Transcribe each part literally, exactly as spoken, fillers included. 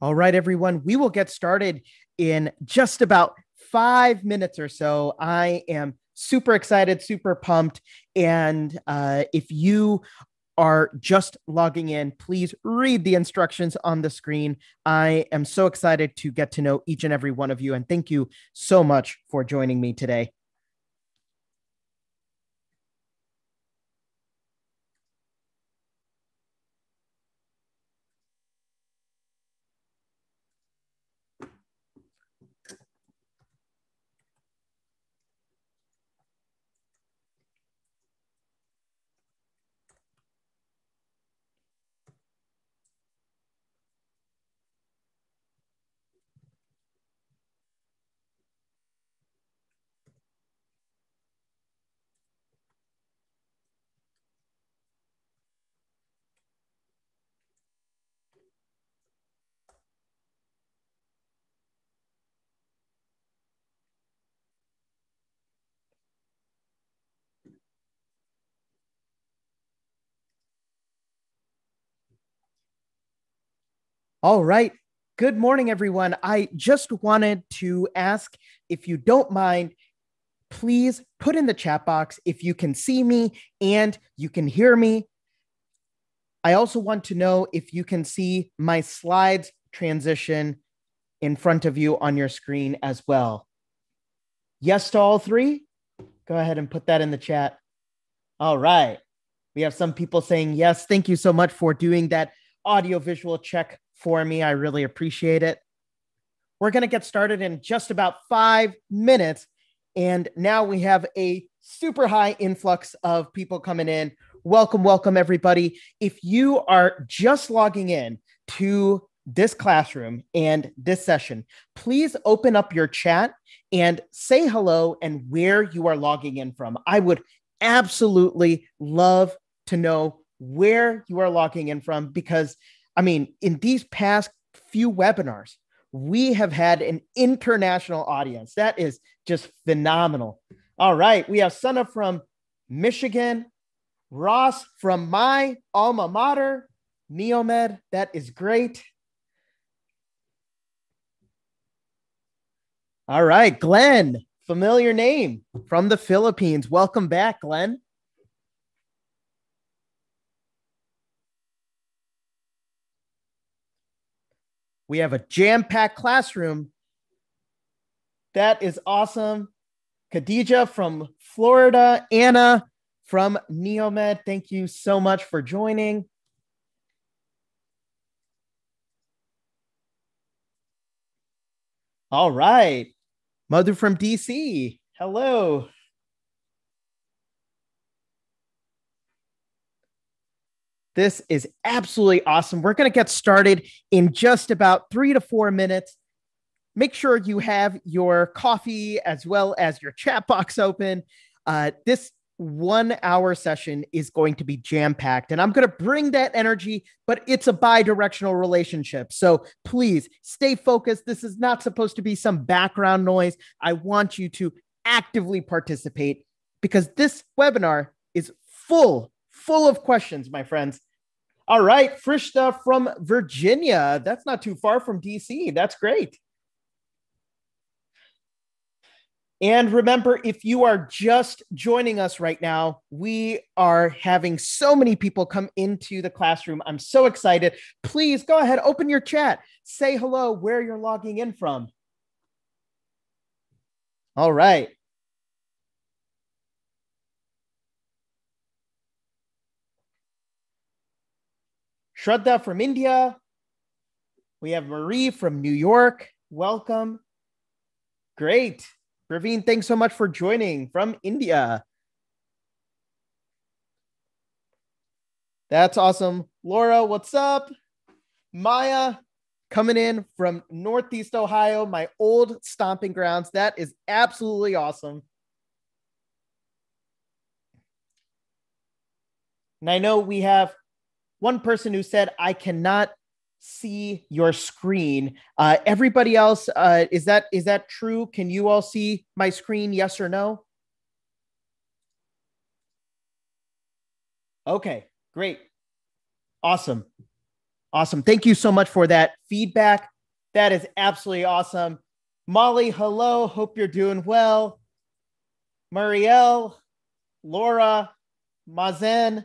All right, everyone, we will get started in just about five minutes or so. I am super excited, super pumped. And uh, if you are just logging in, please read the instructions on the screen. I am so excited to get to know each and every one of you. And thank you so much for joining me today. All right. Good morning, everyone. I just wanted to ask, if you don't mind, please put in the chat box if you can see me and you can hear me. I also want to know if you can see my slides transition in front of you on your screen as well. Yes to all three? Go ahead and put that in the chat. All right. We have some people saying yes. Thank you so much for doing that audiovisual check for me. I really appreciate it. We're going to get started in just about five minutes. And now we have a super high influx of people coming in. Welcome, welcome, everybody. If you are just logging in to this classroom and this session, please open up your chat and say hello and where you are logging in from. I would absolutely love to know where you are logging in from, because I mean, in these past few webinars, we have had an international audience. That is just phenomenal. All right. We have Sana from Michigan, Ross from my alma mater, Neomed. That is great. All right. Glenn, familiar name from the Philippines. Welcome back, Glenn. We have a jam-packed classroom. That is awesome. Khadija from Florida, Anna from Neomed. Thank you so much for joining. All right. Madhu from D C. Hello. This is absolutely awesome. We're going to get started in just about three to four minutes. Make sure you have your coffee as well as your chat box open. Uh, this one hour session is going to be jam-packed, and I'm going to bring that energy, but it's a bi-directional relationship. So please stay focused. This is not supposed to be some background noise. I want you to actively participate, because this webinar is full Full of questions, my friends. All right, Frishta from Virginia. That's not too far from D C. That's great. And remember, if you are just joining us right now, we are having so many people come into the classroom. I'm so excited. Please go ahead, open your chat. Say hello where you're logging in from. All right. Shraddha from India. We have Marie from New York. Welcome. Great. Praveen, thanks so much for joining from India. That's awesome. Laura, what's up? Maya coming in from Northeast Ohio, my old stomping grounds. That is absolutely awesome. And I know we have one person who said, I cannot see your screen. Uh, everybody else, uh, is that is that true? Can you all see my screen, yes or no? Okay, great. Awesome. Awesome. Thank you so much for that feedback. That is absolutely awesome. Molly, hello. Hope you're doing well. Marielle, Laura, Mazen,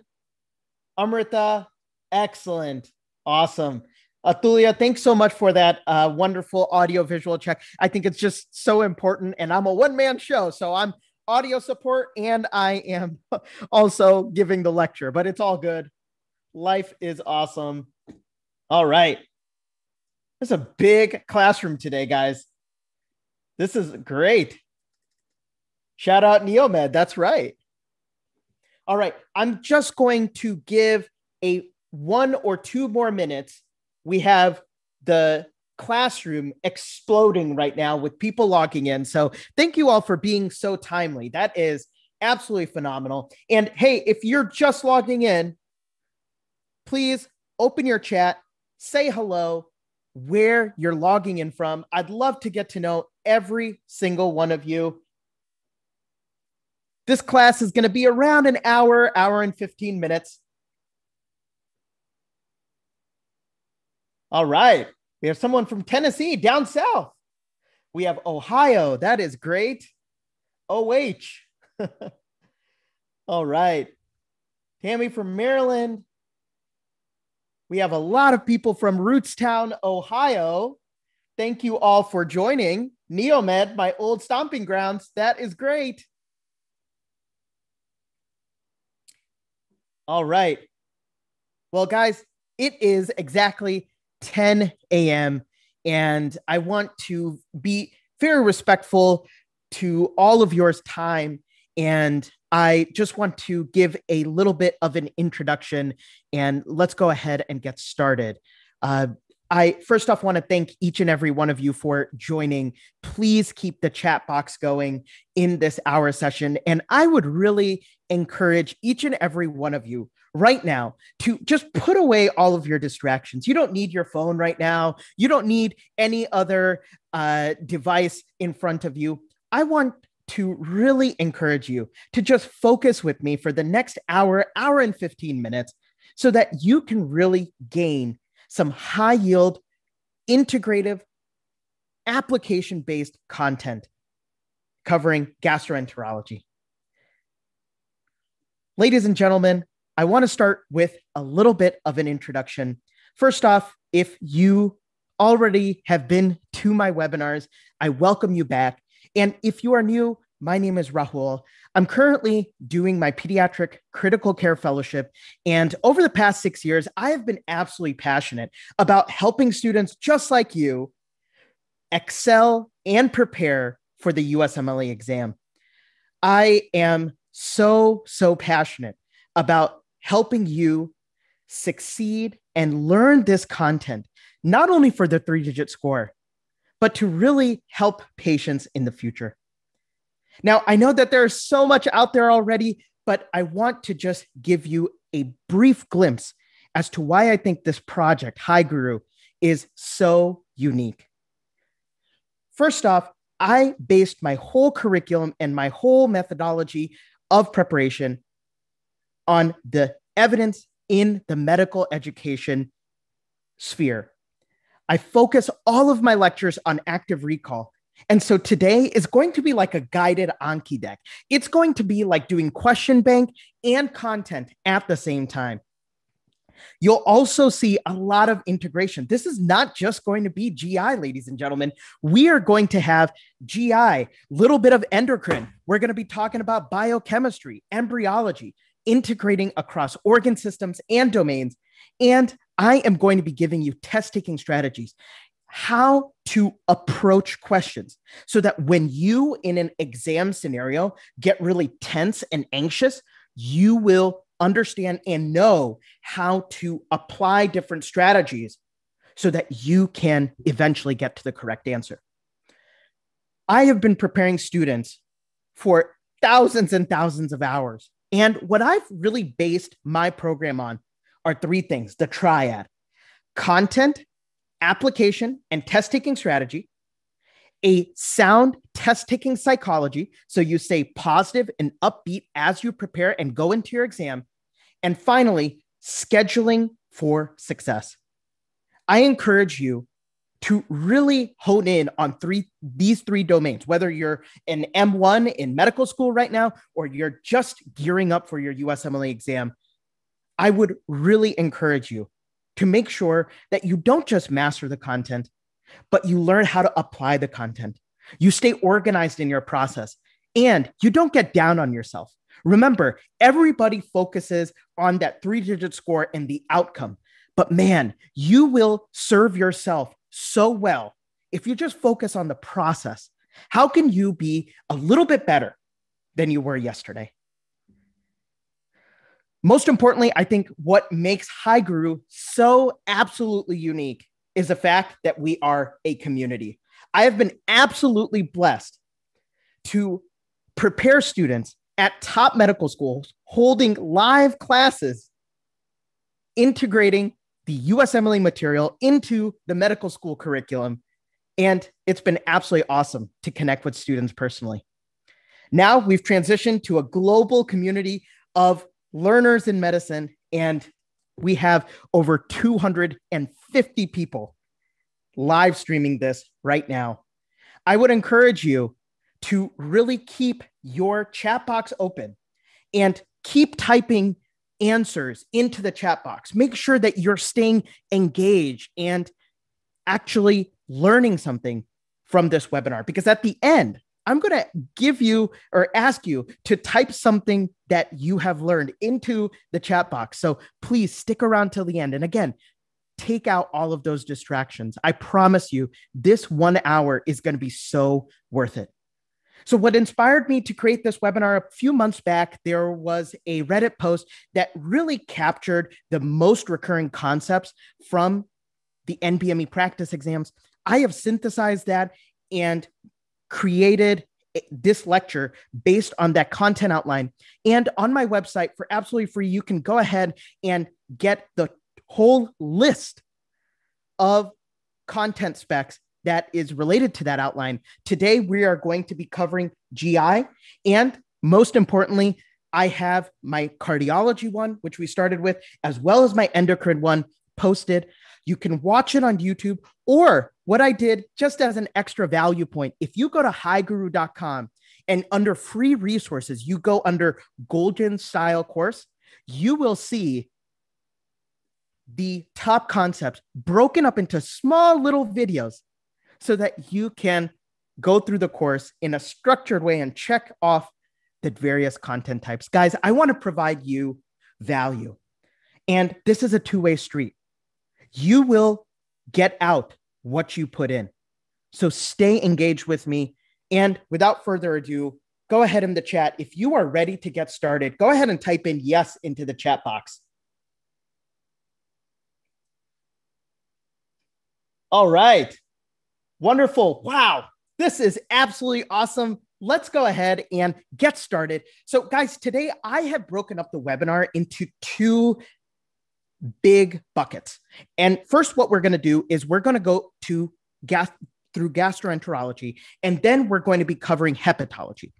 Amrita, excellent. Awesome. Atulia, thanks so much for that uh, wonderful audio visual check. I think it's just so important, and I'm a one-man show, so I'm audio support and I am also giving the lecture, but it's all good. Life is awesome. All right. This is a big classroom today, guys. This is great. Shout out Neomed. That's right. All right. I'm just going to give a one or two more minutes. We have the classroom exploding right now with people logging in. So thank you all for being so timely. That is absolutely phenomenal. And hey, if you're just logging in, please open your chat, say hello, where you're logging in from. I'd love to get to know every single one of you. This class is going to be around an hour, hour and fifteen minutes. All right. We have someone from Tennessee, down south. We have Ohio. That is great. O H. All right. Tammy from Maryland. We have a lot of people from Rootstown, Ohio. Thank you all for joining. Neomed, my old stomping grounds. That is great. All right. Well, guys, it is exactly ten A M and I want to be very respectful to all of yours time. And I just want to give a little bit of an introduction, and let's go ahead and get started. Uh, I first off want to thank each and every one of you for joining. Please keep the chat box going in this hour session. And I would really encourage each and every one of you right now to just put away all of your distractions. You don't need your phone right now. You don't need any other uh, device in front of you. I want to really encourage you to just focus with me for the next hour, hour and fifteen minutes, so that you can really gain some high yield, integrative, application-based content covering gastroenterology. Ladies and gentlemen, I want to start with a little bit of an introduction. First off, if you already have been to my webinars, I welcome you back. And if you are new, my name is Rahul. I'm currently doing my pediatric critical care fellowship. And over the past six years, I have been absolutely passionate about helping students just like you excel and prepare for the U S M L E exam. I am so, so passionate about helping you succeed and learn this content, not only for the three-digit score, but to really help patients in the future. Now, I know that there's so much out there already, but I want to just give you a brief glimpse as to why I think this project, HiGuru, is so unique. First off, I based my whole curriculum and my whole methodology of preparation on the evidence in the medical education sphere. I focus all of my lectures on active recall. And so today is going to be like a guided Anki deck. It's going to be like doing question bank and content at the same time. You'll also see a lot of integration. This is not just going to be G I, ladies and gentlemen. We are going to have G I, little bit of endocrine. We're going to be talking about biochemistry, embryology, integrating across organ systems and domains. And I am going to be giving you test-taking strategies, how to approach questions so that when you in an exam scenario get really tense and anxious, you will understand and know how to apply different strategies so that you can eventually get to the correct answer. I have been preparing students for thousands and thousands of hours. And what I've really based my program on are three things, the triad: content, application and test-taking strategy, a sound test-taking psychology, so you stay positive and upbeat as you prepare and go into your exam, and finally, scheduling for success. I encourage you to really hone in on three these three domains, whether you're an M one in medical school right now, or you're just gearing up for your U S M L E exam. I would really encourage you to make sure that you don't just master the content, but you learn how to apply the content. You stay organized in your process and you don't get down on yourself. Remember, everybody focuses on that three-digit score and the outcome, but man, you will serve yourself so well if you just focus on the process. How can you be a little bit better than you were yesterday? Most importantly, I think what makes HiGuru so absolutely unique is the fact that we are a community. I have been absolutely blessed to prepare students at top medical schools, holding live classes, integrating the U S M L E material into the medical school curriculum. And it's been absolutely awesome to connect with students personally. Now we've transitioned to a global community of learners in medicine, and we have over two hundred fifty people live streaming this right now. I would encourage you to really keep your chat box open and keep typing answers into the chat box. Make sure that you're staying engaged and actually learning something from this webinar, because at the end, I'm going to give you or ask you to type something that you have learned into the chat box. So please stick around till the end. And again, take out all of those distractions. I promise you, this one hour is going to be so worth it. So what inspired me to create this webinar a few months back, there was a Reddit post that really captured the most recurring concepts from the N B M E practice exams. I have synthesized that and created this lecture based on that content outline. And on my website for absolutely free, you can go ahead and get the whole list of content specs that is related to that outline. Today, we are going to be covering G I. And most importantly, I have my cardiology one, which we started with, as well as my endocrine one posted. You can watch it on YouTube, or what I did just as an extra value point, if you go to high guru dot com and under free resources, you go under Golden Style Course, you will see the top concepts broken up into small little videos so that you can go through the course in a structured way and check off the various content types. Guys, I want to provide you value. And this is a two-way street. You will get out what you put in. So stay engaged with me. And without further ado, go ahead in the chat. If you are ready to get started, go ahead and type in yes into the chat box. All right. Wonderful. Wow. This is absolutely awesome. Let's go ahead and get started. So guys, today I have broken up the webinar into two big buckets. And first, what we're going to do is we're going to go to gas through gastroenterology, and then we're going to be covering hepatology.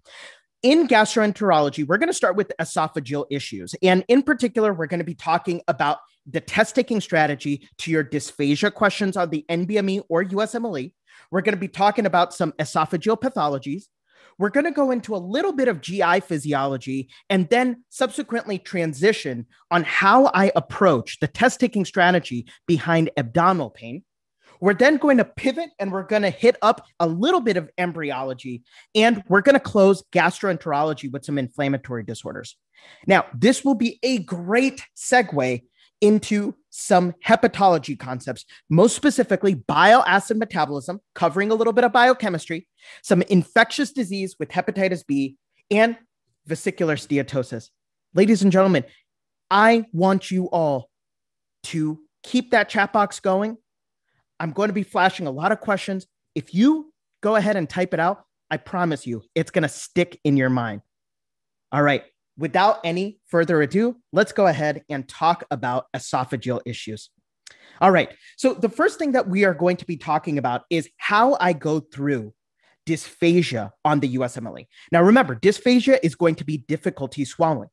In gastroenterology, we're going to start with esophageal issues. And in particular, we're going to be talking about the test-taking strategy to your dysphagia questions on the N B M E or U S M L E. We're going to be talking about some esophageal pathologies. We're going to go into a little bit of G I physiology and then subsequently transition on how I approach the test-taking strategy behind abdominal pain. We're then going to pivot and we're going to hit up a little bit of embryology, and we're going to close gastroenterology with some inflammatory disorders. Now, this will be a great segue into some hepatology concepts, most specifically bile acid metabolism, covering a little bit of biochemistry, some infectious disease with hepatitis B, and vesicular steatosis. Ladies and gentlemen, I want you all to keep that chat box going. I'm going to be flashing a lot of questions. If you go ahead and type it out, I promise you, it's going to stick in your mind. All right. Without any further ado, let's go ahead and talk about esophageal issues. All right. So the first thing that we are going to be talking about is how I go through dysphagia on the U S M L E. Now, remember, dysphagia is going to be difficulty swallowing.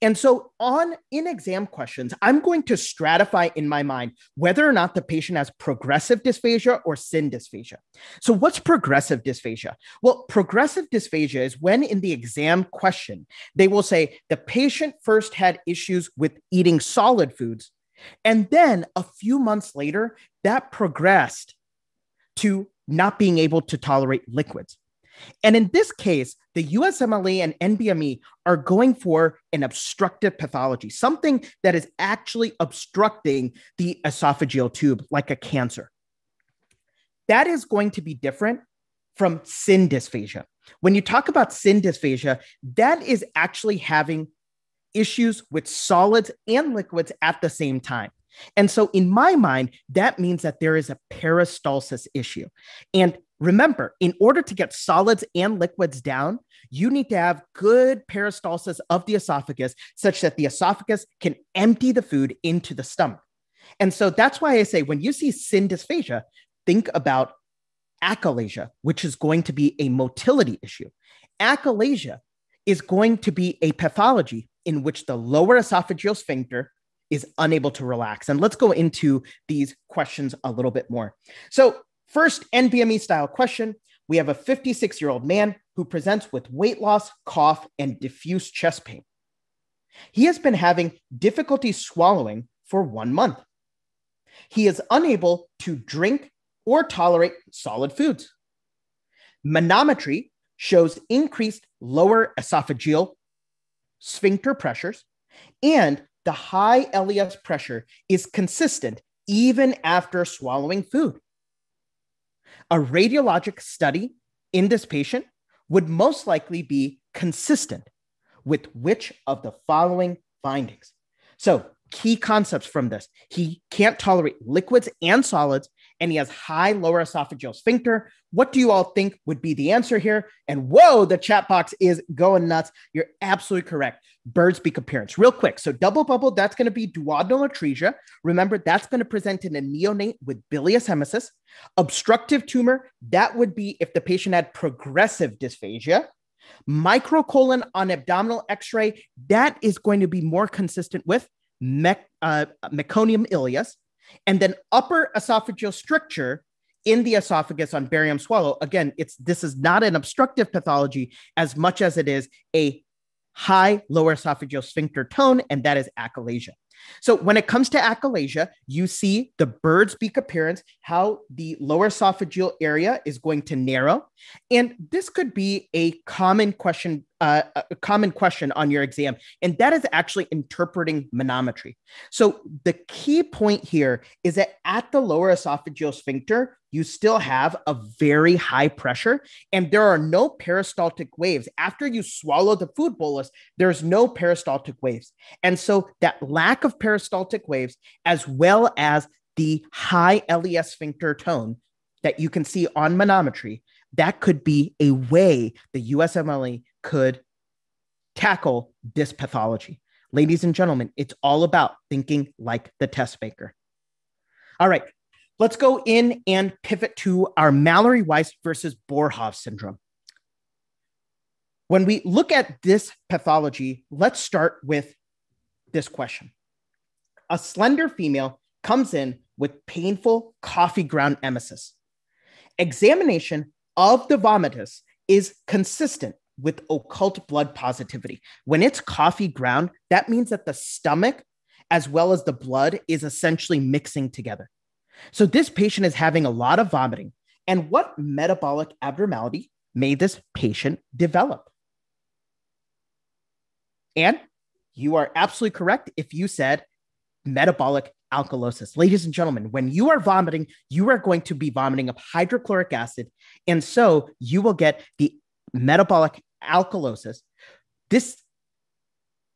And so on in exam questions, I'm going to stratify in my mind whether or not the patient has progressive dysphagia or S Y N dysphagia. So what's progressive dysphagia? Well, progressive dysphagia is when in the exam question, they will say the patient first had issues with eating solid foods, and then a few months later, that progressed to not being able to tolerate liquids. And in this case, the U S M L E and N B M E are going for an obstructive pathology, something that is actually obstructing the esophageal tube like a cancer. That is going to be different from S Y N dysphagia. When you talk about S Y N dysphagia, that is actually having issues with solids and liquids at the same time. And so in my mind, that means that there is a peristalsis issue. And remember, in order to get solids and liquids down, you need to have good peristalsis of the esophagus such that the esophagus can empty the food into the stomach. And so that's why I say when you see S Y N dysphagia, think about achalasia, which is going to be a motility issue. Achalasia is going to be a pathology in which the lower esophageal sphincter is unable to relax. And let's go into these questions a little bit more. So first, N B M E style question. We have a fifty-six-year-old man who presents with weight loss, cough, and diffuse chest pain. He has been having difficulty swallowing for one month. He is unable to drink or tolerate solid foods. Manometry shows increased lower esophageal sphincter pressures, and the high L E S pressure is consistent even after swallowing food. A radiologic study in this patient would most likely be consistent with which of the following findings? So key concepts from this. He can't tolerate liquids and solids, and he has high lower esophageal sphincter. What do you all think would be the answer here? And whoa, the chat box is going nuts. You're absolutely correct. Bird's beak appearance. Real quick. So double bubble, that's going to be duodenal atresia. Remember, that's going to present in a neonate with bilious emesis. Obstructive tumor, that would be if the patient had progressive dysphagia. Microcolon on abdominal x-ray, that is going to be more consistent with mec- uh, meconium ileus. And then upper esophageal stricture in the esophagus on barium swallow. Again, it's this is not an obstructive pathology as much as it is a high lower esophageal sphincter tone, and that is achalasia. So when it comes to achalasia, you see the bird's beak appearance, how the lower esophageal area is going to narrow. And this could be a common question, uh, a common question on your exam. And that is actually interpreting manometry. So the key point here is that at the lower esophageal sphincter, you still have a very high pressure, and there are no peristaltic waves. After you swallow the food bolus, there's no peristaltic waves. And so that lack of of peristaltic waves, as well as the high L E S sphincter tone that you can see on manometry, that could be a way the U S M L E could tackle this pathology. Ladies and gentlemen, it's all about thinking like the test maker. All right, let's go in and pivot to our Mallory-Weiss versus Boerhaave syndrome. When we look at this pathology, let's start with this question. A slender female comes in with painful coffee ground emesis. Examination of the vomitus is consistent with occult blood positivity. When it's coffee ground, that means that the stomach as well as the blood is essentially mixing together. So this patient is having a lot of vomiting. And what metabolic abnormality may this patient develop? And you are absolutely correct if you said metabolic alkalosis. Ladies and gentlemen, when you are vomiting, you are going to be vomiting up hydrochloric acid. And so you will get the metabolic alkalosis. This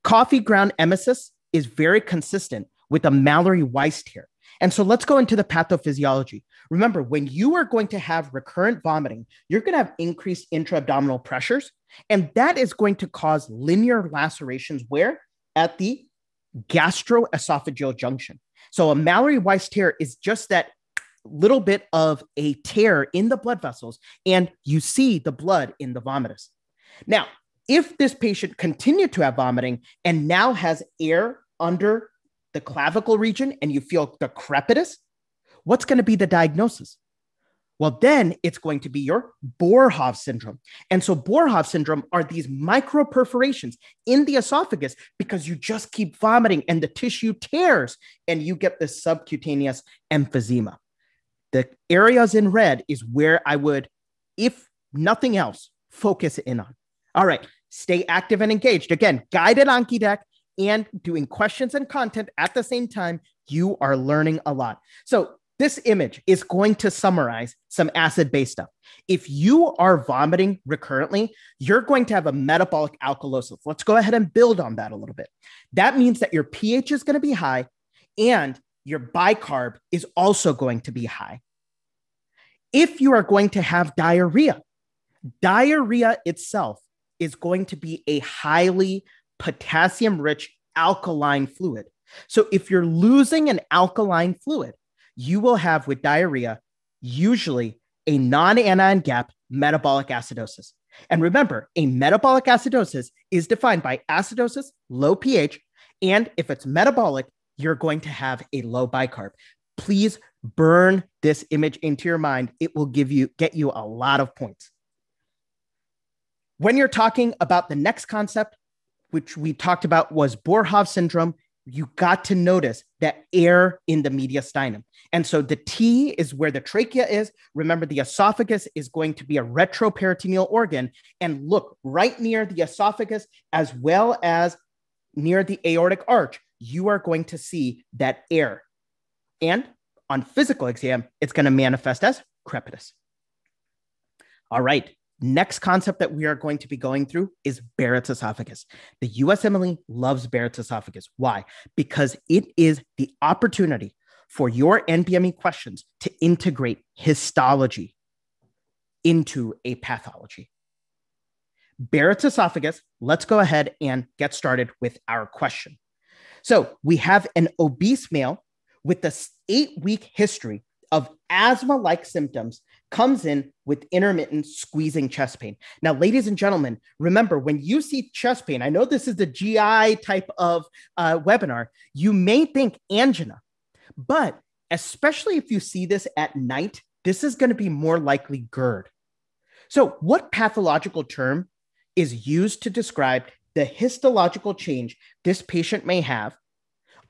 coffee ground emesis is very consistent with a Mallory-Weiss tear. And so let's go into the pathophysiology. Remember, when you are going to have recurrent vomiting, you're going to have increased intra-abdominal pressures, and that is going to cause linear lacerations where? At the gastroesophageal junction. So a Mallory-Weiss tear is just that little bit of a tear in the blood vessels, and you see the blood in the vomitus. Now, If this patient continued to have vomiting and now has air under the clavicle region and you feel decrepitus, what's going to be the diagnosis? Well, then it's going to be your Borhoff syndrome. And so Borhoff syndrome are these microperforations in the esophagus because you just keep vomiting and the tissue tears and you get this subcutaneous emphysema. The areas in red is where I would, if nothing else, focus in on. All right, stay active and engaged. Again, guided Anki Deck and doing questions and content at the same time, you are learning a lot. So this image is going to summarize some acid-base stuff. If you are vomiting recurrently, you're going to have a metabolic alkalosis. Let's go ahead and build on that a little bit. That means that your pH is going to be high and your bicarb is also going to be high. If you are going to have diarrhea, diarrhea itself is going to be a highly potassium-rich alkaline fluid. So if you're losing an alkaline fluid, you will have with diarrhea, usually a non-anion gap metabolic acidosis. And remember, a metabolic acidosis is defined by acidosis, low pH, and if it's metabolic, you're going to have a low bicarb. Please burn this image into your mind. It will give you, get you a lot of points. When you're talking about the next concept, which we talked about was Borhoff syndrome, you got to notice that air in the mediastinum. And so the T is where the trachea is. Remember, the esophagus is going to be a retroperitoneal organ. And look, right near the esophagus, as well as near the aortic arch, you are going to see that air. And on physical exam, it's going to manifest as crepitus. All right. Next concept that we are going to be going through is Barrett's esophagus. The U S M L E loves Barrett's esophagus. Why? Because it is the opportunity for your N B M E questions to integrate histology into a pathology. Barrett's esophagus, let's go ahead and get started with our question. So we have an obese male with an eight-week history of asthma-like symptoms comes in with intermittent squeezing chest pain. Now, ladies and gentlemen, remember when you see chest pain, I know this is the G I type of uh, webinar, you may think angina, but especially if you see this at night, this is going to be more likely GERD. So what pathological term is used to describe the histological change this patient may have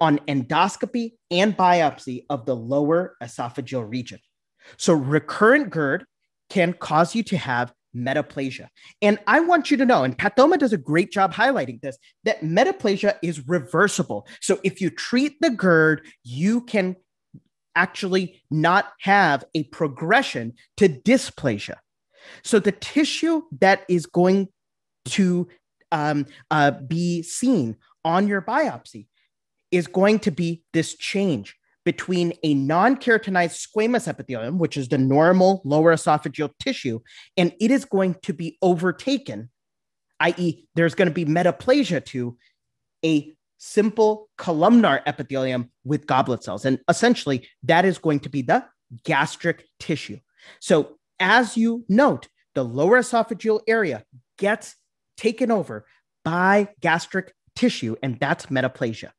on endoscopy and biopsy of the lower esophageal region? So recurrent GERD can cause you to have metaplasia. And I want you to know, and Pathoma does a great job highlighting this, that metaplasia is reversible. So if you treat the GERD, you can actually not have a progression to dysplasia. So the tissue that is going to um, uh, be seen on your biopsy is going to be this change between a non-keratinized squamous epithelium, which is the normal lower esophageal tissue, and it is going to be overtaken, that is there's going to be metaplasia to a simple columnar epithelium with goblet cells. And essentially, that is going to be the gastric tissue. So as you note, the lower esophageal area gets taken over by gastric tissue, and that's metaplasia.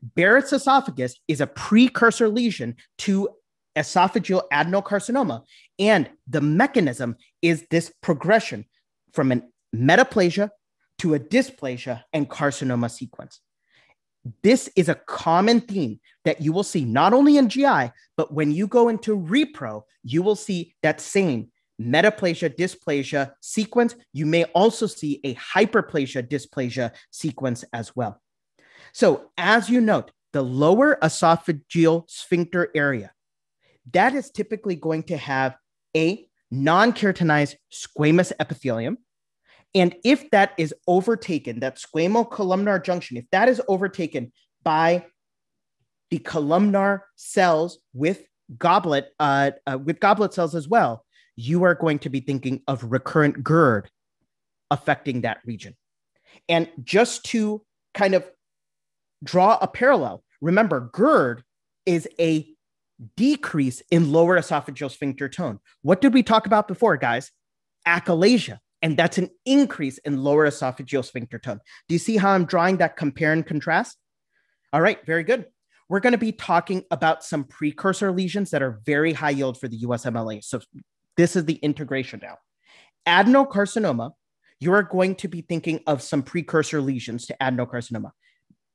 Barrett's esophagus is a precursor lesion to esophageal adenocarcinoma, and the mechanism is this progression from a metaplasia to a dysplasia and carcinoma sequence. This is a common theme that you will see not only in G I, but when you go into repro, you will see that same metaplasia, dysplasia sequence. You may also see a hyperplasia, dysplasia sequence as well. So as you note, the lower esophageal sphincter area, that is typically going to have a non-keratinized squamous epithelium. And if that is overtaken, that squamocolumnar junction, if that is overtaken by the columnar cells with goblet, uh, uh, with goblet cells as well, you are going to be thinking of recurrent GERD affecting that region. And just to kind of draw a parallel. Remember, GERD is a decrease in lower esophageal sphincter tone. What did we talk about before, guys? Achalasia. And that's an increase in lower esophageal sphincter tone. Do you see how I'm drawing that compare and contrast? All right, very good. We're going to be talking about some precursor lesions that are very high yield for the U S M L A. So this is the integration now. Adenocarcinoma, you are going to be thinking of some precursor lesions to adenocarcinoma.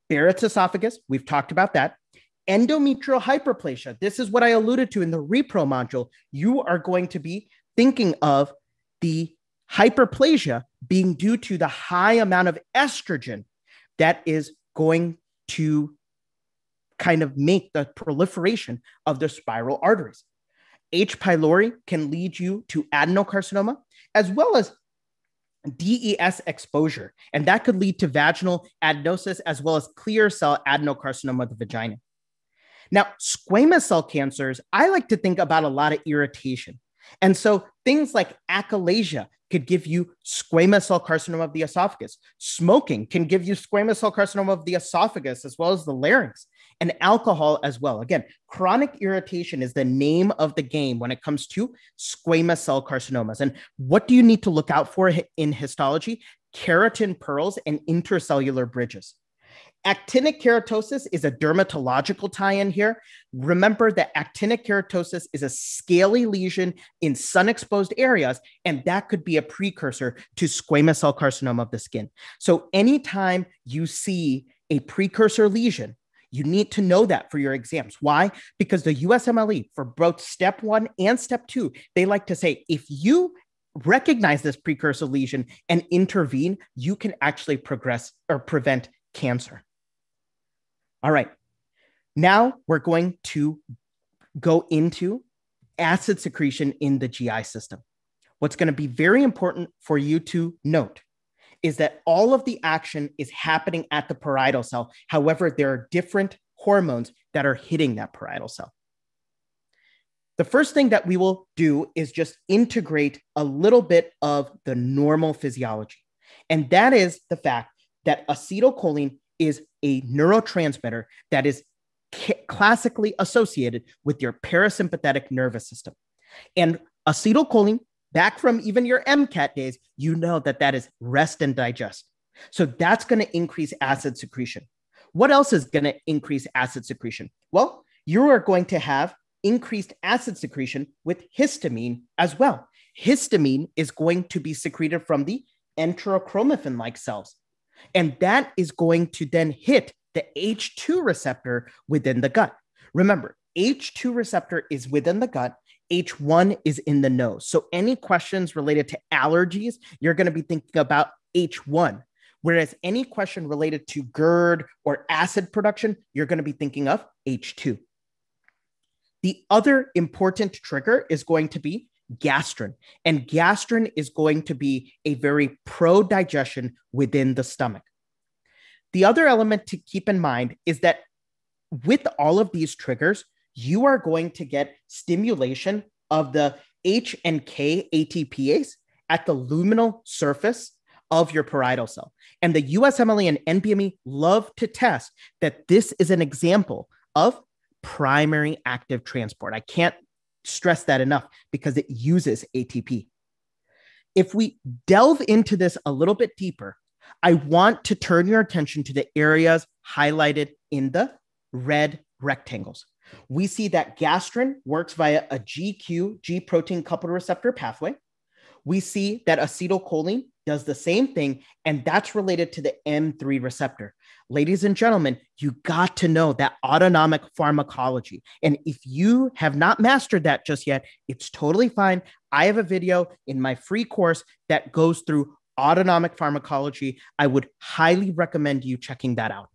Barrett's esophagus, we've talked about that. Endometrial hyperplasia, this is what I alluded to in the repro module. You are going to be thinking of the hyperplasia being due to the high amount of estrogen that is going to kind of make the proliferation of the spiral arteries. H. pylori can lead you to adenocarcinoma, as well as D E S exposure. And that could lead to vaginal adenosis, as well as clear cell adenocarcinoma of the vagina. Now, squamous cell cancers, I like to think about a lot of irritation. And so things like achalasia could give you squamous cell carcinoma of the esophagus. Smoking can give you squamous cell carcinoma of the esophagus, as well as the larynx, and alcohol as well. Again, chronic irritation is the name of the game when it comes to squamous cell carcinomas. And what do you need to look out for in histology? Keratin pearls and intercellular bridges. Actinic keratosis is a dermatological tie-in here. Remember that actinic keratosis is a scaly lesion in sun-exposed areas, and that could be a precursor to squamous cell carcinoma of the skin. So anytime you see a precursor lesion, you need to know that for your exams. Why? Because the U S M L E, for both step one and step two, they like to say, if you recognize this precursor lesion and intervene, you can actually progress or prevent cancer. All right. Now we're going to go into acid secretion in the G I system. What's going to be very important for you to note is that all of the action is happening at the parietal cell. However, there are different hormones that are hitting that parietal cell. The first thing that we will do is just integrate a little bit of the normal physiology. And that is the fact that acetylcholine is a neurotransmitter that is classically associated with your parasympathetic nervous system. And acetylcholine, back from even your MCAT days, you know that that is rest and digest. So that's going to increase acid secretion. What else is going to increase acid secretion? Well, you are going to have increased acid secretion with histamine as well. Histamine is going to be secreted from the enterochromaffin-like cells. And that is going to then hit the H two receptor within the gut. Remember, H two receptor is within the gut. H one is in the nose. So any questions related to allergies, you're going to be thinking about H one. Whereas any question related to GERD or acid production, you're going to be thinking of H two. The other important trigger is going to be gastrin. And gastrin is going to be a very pro-digestion within the stomach. The other element to keep in mind is that with all of these triggers, you are going to get stimulation of the H and K A T Pase at the luminal surface of your parietal cell. And the U S M L E and N B M E love to test that this is an example of primary active transport. I can't stress that enough because it uses A T P. If we delve into this a little bit deeper, I want to turn your attention to the areas highlighted in the red rectangles. We see that gastrin works via a G Q, G protein coupled receptor pathway. We see that acetylcholine does the same thing, and that's related to the M three receptor. Ladies and gentlemen, you got to know that autonomic pharmacology. And if you have not mastered that just yet, it's totally fine. I have a video in my free course that goes through autonomic pharmacology. I would highly recommend you checking that out.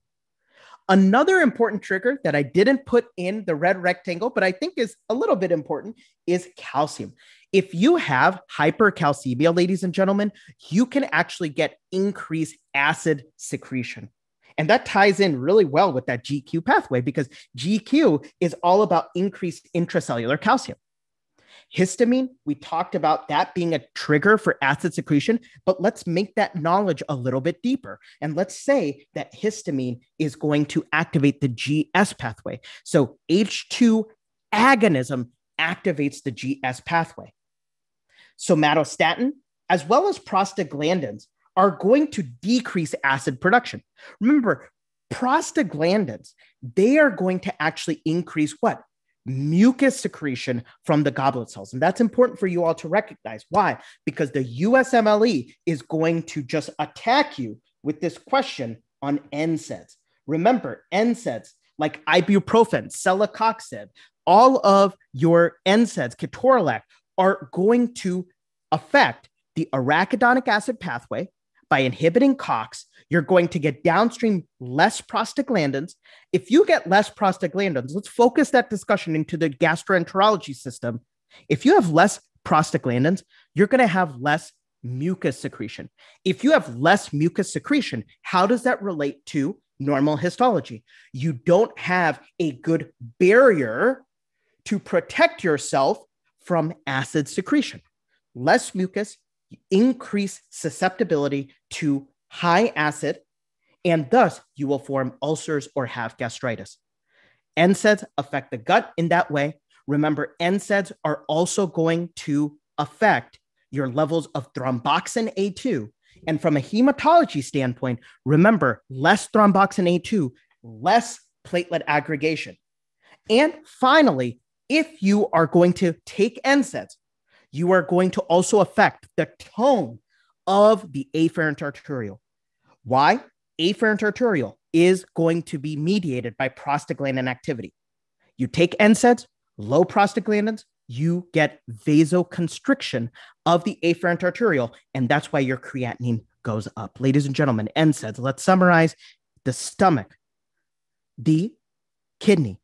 Another important trigger that I didn't put in the red rectangle, but I think is a little bit important, is calcium. If you have hypercalcemia, ladies and gentlemen, you can actually get increased acid secretion. And that ties in really well with that G Q pathway because G Q is all about increased intracellular calcium. Histamine, we talked about that being a trigger for acid secretion, but let's make that knowledge a little bit deeper. And let's say that histamine is going to activate the G S pathway. So H two agonism activates the G S pathway. Somatostatin as well as prostaglandins, are going to decrease acid production. Remember, prostaglandins, they are going to actually increase what? Mucus secretion from the goblet cells. And that's important for you all to recognize. Why? Because the U S M L E is going to just attack you with this question on N SAIDs. Remember, N SAIDs like ibuprofen, celecoxib, all of your N SAIDs, ketorolac, are going to affect the arachidonic acid pathway. By inhibiting COX, you're going to get downstream less prostaglandins. If you get less prostaglandins, let's focus that discussion into the gastroenterology system. If you have less prostaglandins, you're going to have less mucus secretion. If you have less mucus secretion, how does that relate to normal histology? You don't have a good barrier to protect yourself from acid secretion. Less mucus, you increase susceptibility to high acid, and thus you will form ulcers or have gastritis. N SAIDs affect the gut in that way. Remember, N SAIDs are also going to affect your levels of thromboxane A two. And from a hematology standpoint, remember, less thromboxane A two, less platelet aggregation. And finally, if you are going to take N SAIDs, you are going to also affect the tone of the afferent arteriole. Why? Afferent arteriole is going to be mediated by prostaglandin activity. You take N SAIDs, low prostaglandins, you get vasoconstriction of the afferent arteriole, and that's why your creatinine goes up. Ladies and gentlemen, N SAIDs, let's summarize the stomach, the kidney,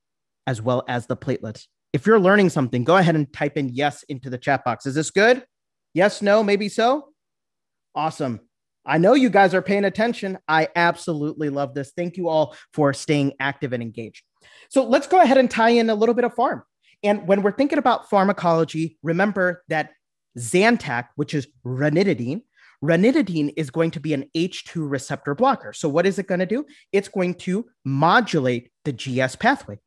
as well as the platelets. If you're learning something, go ahead and type in yes into the chat box. Is this good? Yes, no, maybe so? Awesome. I know you guys are paying attention. I absolutely love this. Thank you all for staying active and engaged. So let's go ahead and tie in a little bit of pharm. And when we're thinking about pharmacology, remember that Zantac, which is ranitidine, ranitidine is going to be an H two receptor blocker. So what is it going to do? It's going to modulate the G S pathway.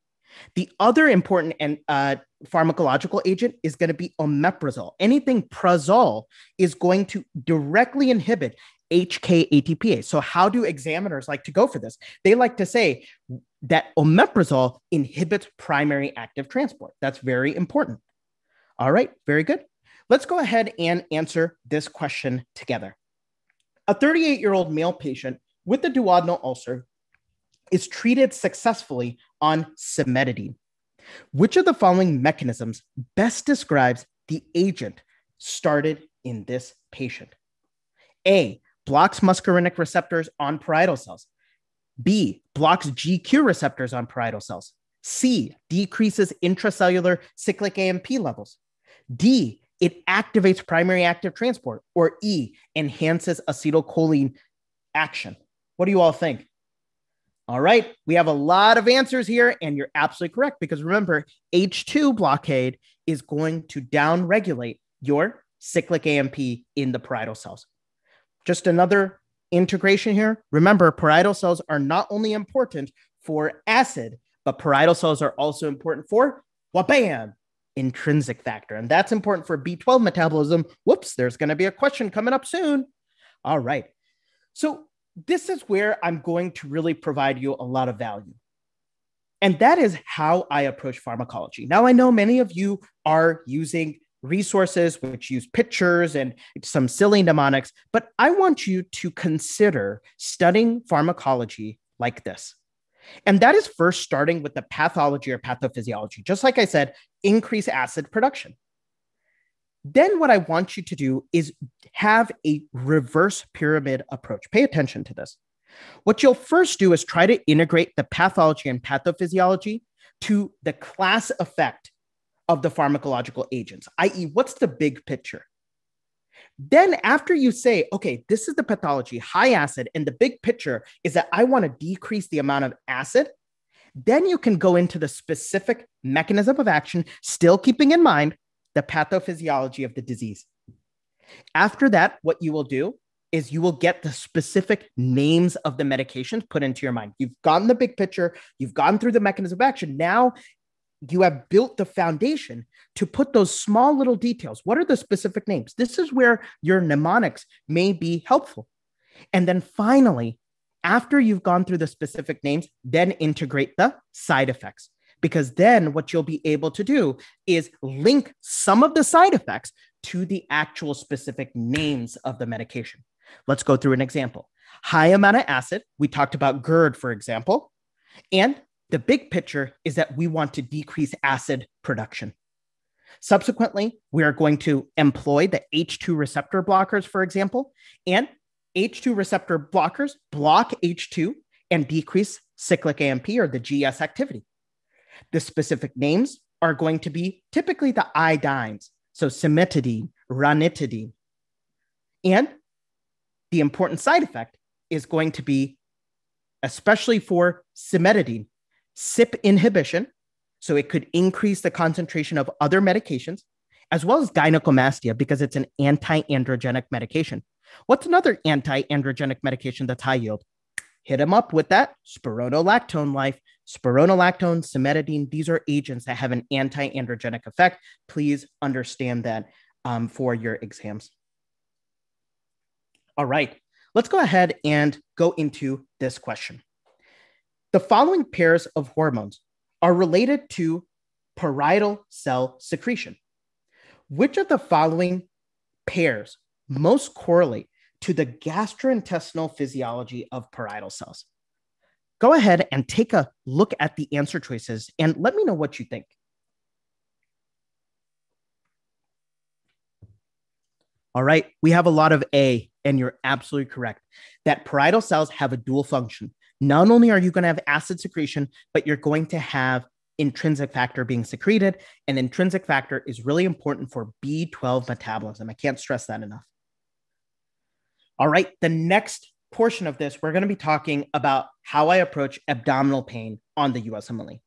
The other important and uh, pharmacological agent is going to be omeprazole. Anything prazole is going to directly inhibit H K A T P A. So how do examiners like to go for this? They like to say that omeprazole inhibits primary active transport. That's very important. All right, very good. Let's go ahead and answer this question together. A thirty-eight-year-old male patient with a duodenal ulcer is treated successfully on cimetidine. Which of the following mechanisms best describes the agent started in this patient? A, blocks muscarinic receptors on parietal cells. B, blocks G Q receptors on parietal cells. C, decreases intracellular cyclic A M P levels. D, it activates primary active transport. Or E, enhances acetylcholine action. What do you all think? All right, we have a lot of answers here, and you're absolutely correct because remember, H two blockade is going to downregulate your cyclic A M P in the parietal cells. Just another integration here. Remember, parietal cells are not only important for acid, but parietal cells are also important for, wha-bam, intrinsic factor. And that's important for B twelve metabolism. Whoops, there's going to be a question coming up soon. All right, so this is where I'm going to really provide you a lot of value. And that is how I approach pharmacology. Now, I know many of you are using resources which use pictures and some silly mnemonics, but I want you to consider studying pharmacology like this. And that is first starting with the pathology or pathophysiology. Just like I said, increase acid production. Then what I want you to do is have a reverse pyramid approach. Pay attention to this. What you'll first do is try to integrate the pathology and pathophysiology to the class effect of the pharmacological agents, that is, what's the big picture? Then after you say, okay, this is the pathology, high acid, and the big picture is that I want to decrease the amount of acid, then you can go into the specific mechanism of action, still keeping in mind the pathophysiology of the disease. After that, what you will do is you will get the specific names of the medications put into your mind. You've gotten the big picture. You've gone through the mechanism of action. Now you have built the foundation to put those small little details. What are the specific names? This is where your mnemonics may be helpful. And then finally, after you've gone through the specific names, then integrate the side effects, because then what you'll be able to do is link some of the side effects to the actual specific names of the medication. Let's go through an example. High amount of acid. We talked about GERD, for example. And the big picture is that we want to decrease acid production. Subsequently, we are going to employ the H two receptor blockers, for example, and H two receptor blockers block H two and decrease cyclic A M P or the G S activity. The specific names are going to be typically the iodines, so cimetidine, ranitidine. And the important side effect is going to be, especially for cimetidine, C Y P inhibition, so it could increase the concentration of other medications, as well as gynecomastia, because it's an anti-androgenic medication. What's another anti-androgenic medication that's high yield? Hit them up with that spironolactone life, spironolactone, cimetidine. These are agents that have an anti-androgenic effect. Please understand that um, for your exams. All right, let's go ahead and go into this question. The following pairs of hormones are related to parietal cell secretion. Which of the following pairs most correlate to the gastrointestinal physiology of parietal cells? Go ahead and take a look at the answer choices and let me know what you think. All right, we have a lot of A, and you're absolutely correct that parietal cells have a dual function. Not only are you going to have acid secretion, but you're going to have intrinsic factor being secreted, and intrinsic factor is really important for B twelve metabolism. I can't stress that enough. All right, the next portion of this, we're going to be talking about how I approach abdominal pain on the U S M L E.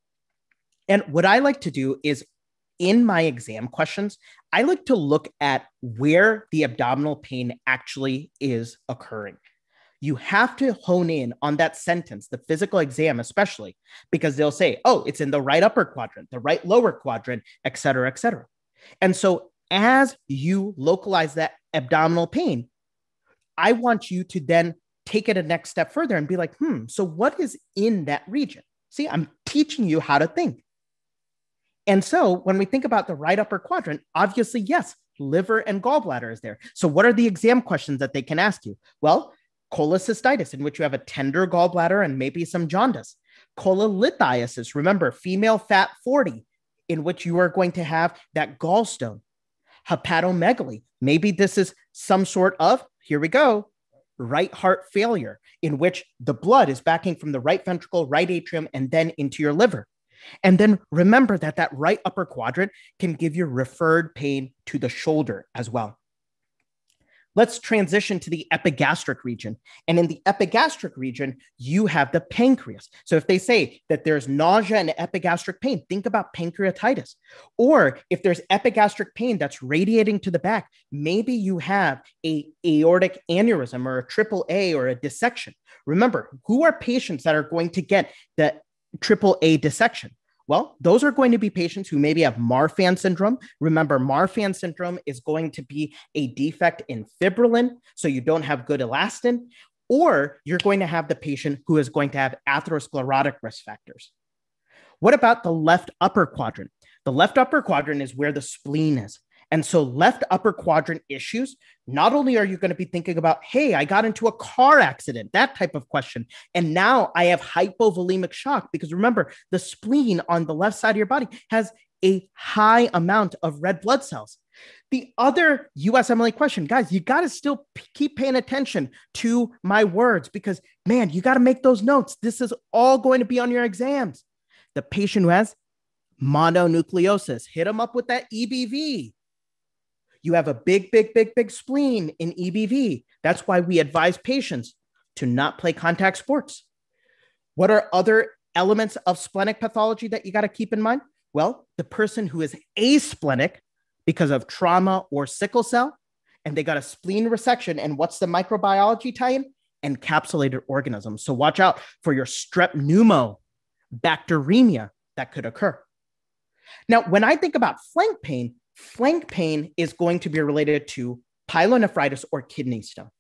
And what I like to do is, in my exam questions, I like to look at where the abdominal pain actually is occurring. You have to hone in on that sentence, the physical exam especially, because they'll say, oh, it's in the right upper quadrant, the right lower quadrant, et cetera, et cetera. And so as you localize that abdominal pain, I want you to then take it a next step further and be like, hmm, so what is in that region? See, I'm teaching you how to think. And so when we think about the right upper quadrant, obviously, yes, liver and gallbladder is there. So what are the exam questions that they can ask you? Well, cholecystitis, in which you have a tender gallbladder and maybe some jaundice. Cholelithiasis, remember, female fat forty, in which you are going to have that gallstone. Hepatomegaly, maybe this is some sort of, here we go, right heart failure, in which the blood is backing from the right ventricle, right atrium, and then into your liver. And then remember that that right upper quadrant can give you referred pain to the shoulder as well. Let's transition to the epigastric region. And in the epigastric region, you have the pancreas. So if they say that there's nausea and epigastric pain, think about pancreatitis. Or if there's epigastric pain that's radiating to the back, maybe you have a aortic aneurysm or a triple A or a dissection. Remember, who are patients that are going to get the triple A dissection? Well, those are going to be patients who maybe have Marfan syndrome. Remember, Marfan syndrome is going to be a defect in fibrillin, so you don't have good elastin, or you're going to have the patient who is going to have atherosclerotic risk factors. What about the left upper quadrant? The left upper quadrant is where the spleen is. And so left upper quadrant issues, not only are you going to be thinking about, hey, I got into a car accident, that type of question, and now I have hypovolemic shock, because remember, the spleen on the left side of your body has a high amount of red blood cells. The other U S M L E question, guys, you got to still keep paying attention to my words, because man, you got to make those notes. This is all going to be on your exams. The patient who has mononucleosis, hit them up with that E B V. You have a big, big, big, big spleen in E B V. That's why we advise patients to not play contact sports. What are other elements of splenic pathology that you got to keep in mind? Well, the person who is asplenic because of trauma or sickle cell, and they got a spleen resection. And what's the microbiology tie-in? Encapsulated organisms. So watch out for your strep pneumobacteremia that could occur. Now, when I think about flank pain, flank pain is going to be related to pyelonephritis or kidney stone.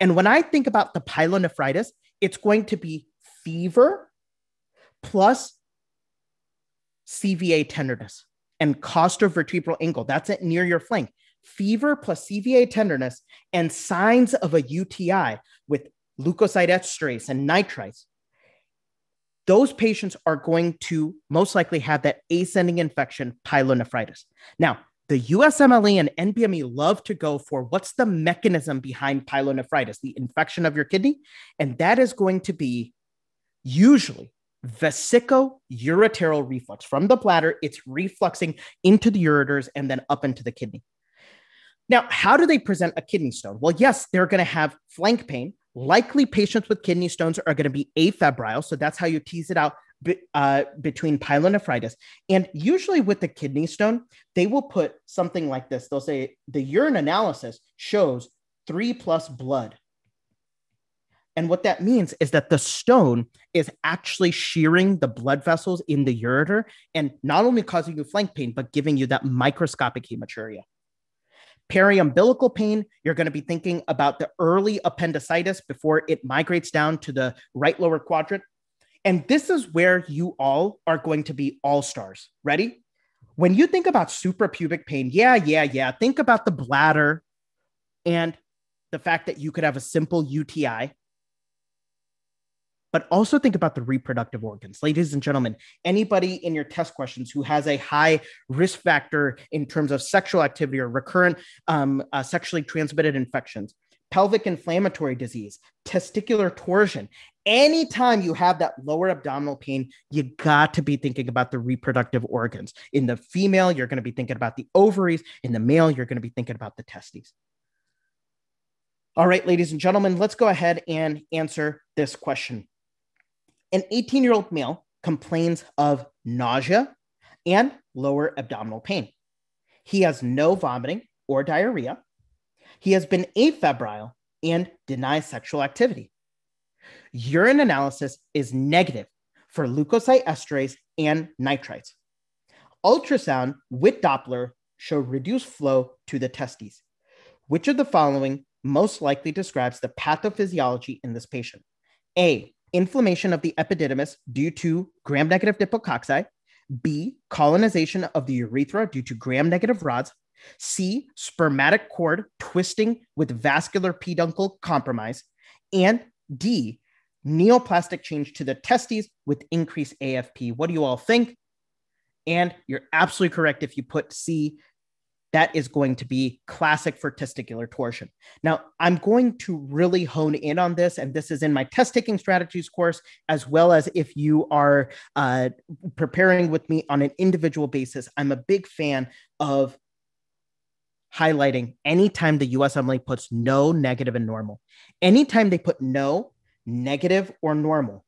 And when I think about the pyelonephritis, it's going to be fever plus C V A tenderness and costovertebral angle. That's it near your flank. Fever plus C V A tenderness and signs of a U T I with leukocyte esterase and nitrites. Those patients are going to most likely have that ascending infection pyelonephritis. Now, the U S M L E and N B M E love to go for what's the mechanism behind pyelonephritis, the infection of your kidney. And that is going to be usually vesico-ureteral reflux. From the bladder, it's refluxing into the ureters and then up into the kidney. Now, how do they present a kidney stone? Well, yes, they're going to have flank pain. Likely patients with kidney stones are going to be afebrile. So that's how you tease it out uh, between pyelonephritis. And usually with the kidney stone, they will put something like this. They'll say the urine analysis shows three plus blood. And what that means is that the stone is actually shearing the blood vessels in the ureter and not only causing you flank pain, but giving you that microscopic hematuria. Periumbilical pain, you're going to be thinking about the early appendicitis before it migrates down to the right lower quadrant. And this is where you all are going to be all stars. Ready? When you think about suprapubic pain, yeah, yeah, yeah. Think about the bladder and the fact that you could have a simple U T I. But also think about the reproductive organs. Ladies and gentlemen, anybody in your test questions who has a high risk factor in terms of sexual activity or recurrent um, uh, sexually transmitted infections, pelvic inflammatory disease, testicular torsion, anytime you have that lower abdominal pain, you got to be thinking about the reproductive organs. In the female, you're going to be thinking about the ovaries. In the male, you're going to be thinking about the testes. All right, ladies and gentlemen, let's go ahead and answer this question. An eighteen-year-old male complains of nausea and lower abdominal pain. He has no vomiting or diarrhea. He has been afebrile and denies sexual activity. Urine analysis is negative for leukocyte esterase and nitrites. Ultrasound with Doppler show reduced flow to the testes. Which of the following most likely describes the pathophysiology in this patient? A, inflammation of the epididymis due to gram-negative dipococci. B, colonization of the urethra due to gram-negative rods. C, spermatic cord twisting with vascular peduncle compromise. And D, neoplastic change to the testes with increased A F P. What do you all think? And you're absolutely correct if you put C. That is going to be classic for testicular torsion. Now, I'm going to really hone in on this, and this is in my test-taking strategies course, as well as if you are uh, preparing with me on an individual basis. I'm a big fan of highlighting anytime the U S M L E puts no, negative, and normal. Anytime they put no, negative, or normal,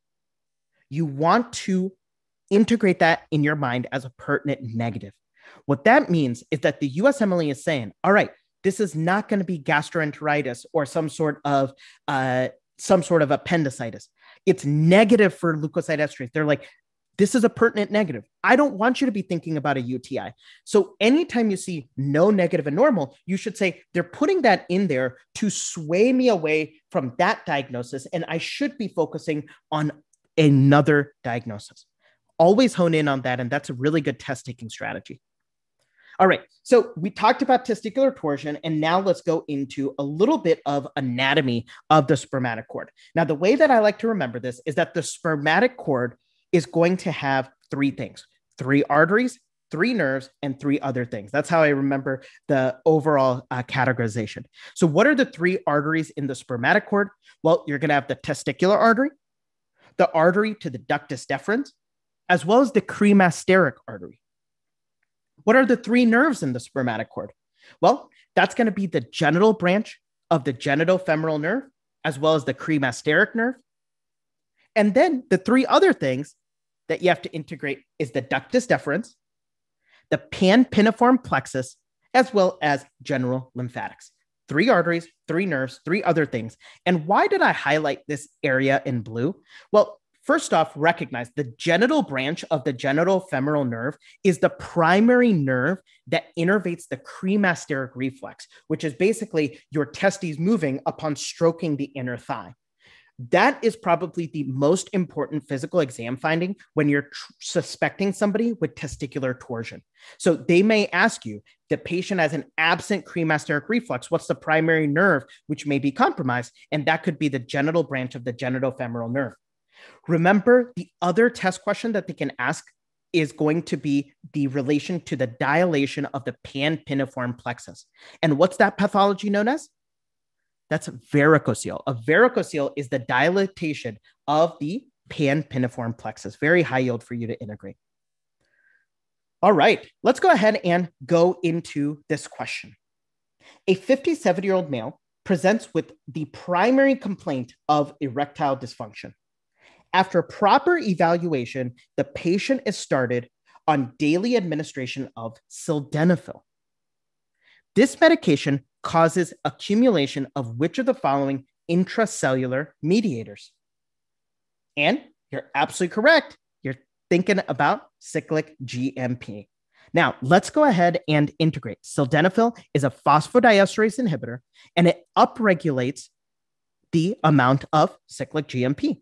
you want to integrate that in your mind as a pertinent negative. What that means is that the U S M L E is saying, all right, this is not going to be gastroenteritis or some sort of uh, some sort of appendicitis. It's negative for leukocyte esterase. They're like, this is a pertinent negative. I don't want you to be thinking about a U T I. So anytime you see no, negative, and normal, you should say they're putting that in there to sway me away from that diagnosis, and I should be focusing on another diagnosis. Always hone in on that, and that's a really good test-taking strategy. All right, so we talked about testicular torsion, and now let's go into a little bit of anatomy of the spermatic cord. Now, the way that I like to remember this is that the spermatic cord is going to have three things: three arteries, three nerves, and three other things. That's how I remember the overall uh, categorization. So what are the three arteries in the spermatic cord? Well, you're going to have the testicular artery, the artery to the ductus deferens, as well as the cremasteric artery. What are the three nerves in the spermatic cord? Well, that's going to be the genital branch of the genitofemoral nerve, as well as the cremasteric nerve. And then the three other things that you have to integrate is the ductus deferens, the panpiniform plexus, as well as general lymphatics. Three arteries, three nerves, three other things. And why did I highlight this area in blue? Well, First off, recognize the genital branch of the genitofemoral nerve is the primary nerve that innervates the cremasteric reflex, which is basically your testes moving upon stroking the inner thigh. That is probably the most important physical exam finding when you're tr- suspecting somebody with testicular torsion. So they may ask you, the patient has an absent cremasteric reflex. What's the primary nerve which may be compromised? And that could be the genital branch of the genitofemoral nerve. Remember, the other test question that they can ask is going to be the relation to the dilation of the panpiniform plexus. And what's that pathology known as? That's varicocele. A varicocele is the dilatation of the panpiniform plexus. Very high yield for you to integrate. All right, let's go ahead and go into this question. A fifty-seven-year-old male presents with the primary complaint of erectile dysfunction. After proper evaluation, the patient is started on daily administration of sildenafil. This medication causes accumulation of which of the following intracellular mediators? And you're absolutely correct. You're thinking about cyclic G M P. Now, let's go ahead and integrate. Sildenafil is a phosphodiesterase inhibitor, and it upregulates the amount of cyclic G M P.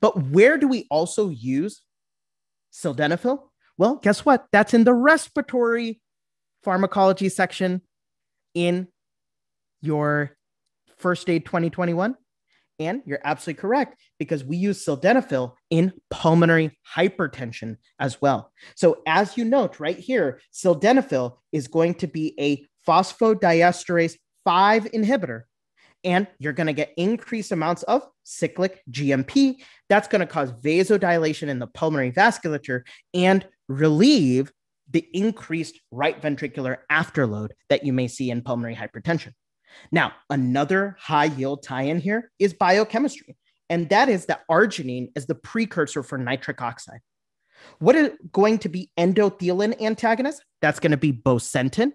But where do we also use sildenafil? Well, guess what? That's in the respiratory pharmacology section in your first aid twenty twenty-one. And you're absolutely correct because we use sildenafil in pulmonary hypertension as well. So as you note right here, sildenafil is going to be a phosphodiesterase five inhibitor. And you're going to get increased amounts of cyclic G M P. That's going to cause vasodilation in the pulmonary vasculature and relieve the increased right ventricular afterload that you may see in pulmonary hypertension. Now, another high yield tie-in here is biochemistry. And that is that arginine is the precursor for nitric oxide. What is going to be endothelin antagonists? That's going to be bosentan.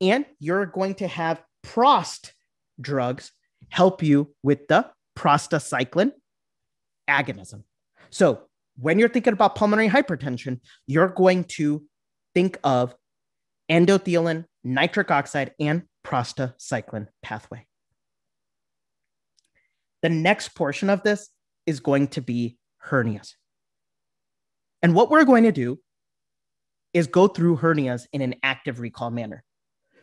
And you're going to have Prost drugs help you with the prostacyclin agonism. So when you're thinking about pulmonary hypertension, you're going to think of endothelin, nitric oxide, and prostacyclin pathway. The next portion of this is going to be hernias. And what we're going to do is go through hernias in an active recall manner.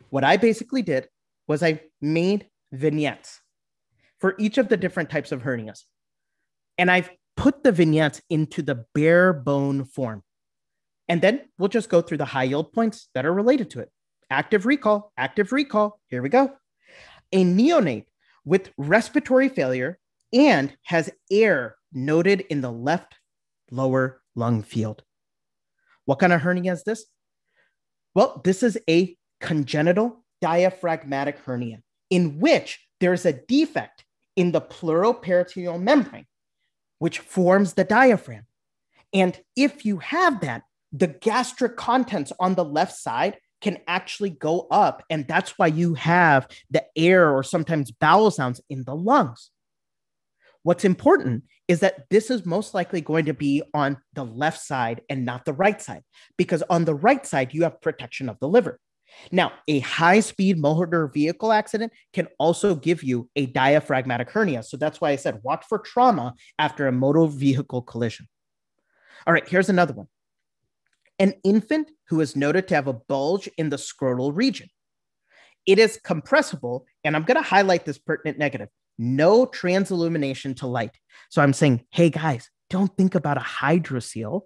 What I basically did was I made vignettes for each of the different types of hernias. And I've put the vignettes into the bare bone form. And then we'll just go through the high yield points that are related to it. Active recall, active recall. Here we go. A neonate with respiratory failure and has air noted in the left lower lung field. What kind of hernia is this? Well, this is a congenital diaphragmatic hernia in which there's a defect in the pleuroperitoneal membrane, which forms the diaphragm. And if you have that, the gastric contents on the left side can actually go up. And that's why you have the air or sometimes bowel sounds in the lungs. What's important is that this is most likely going to be on the left side and not the right side, because on the right side, you have protection of the liver. Now, a high-speed motor vehicle accident can also give you a diaphragmatic hernia. So that's why I said watch for trauma after a motor vehicle collision. All right, here's another one. An infant who is noted to have a bulge in the scrotal region. It is compressible, and I'm going to highlight this pertinent negative. No transillumination to light. So I'm saying, hey, guys, don't think about a hydrocele.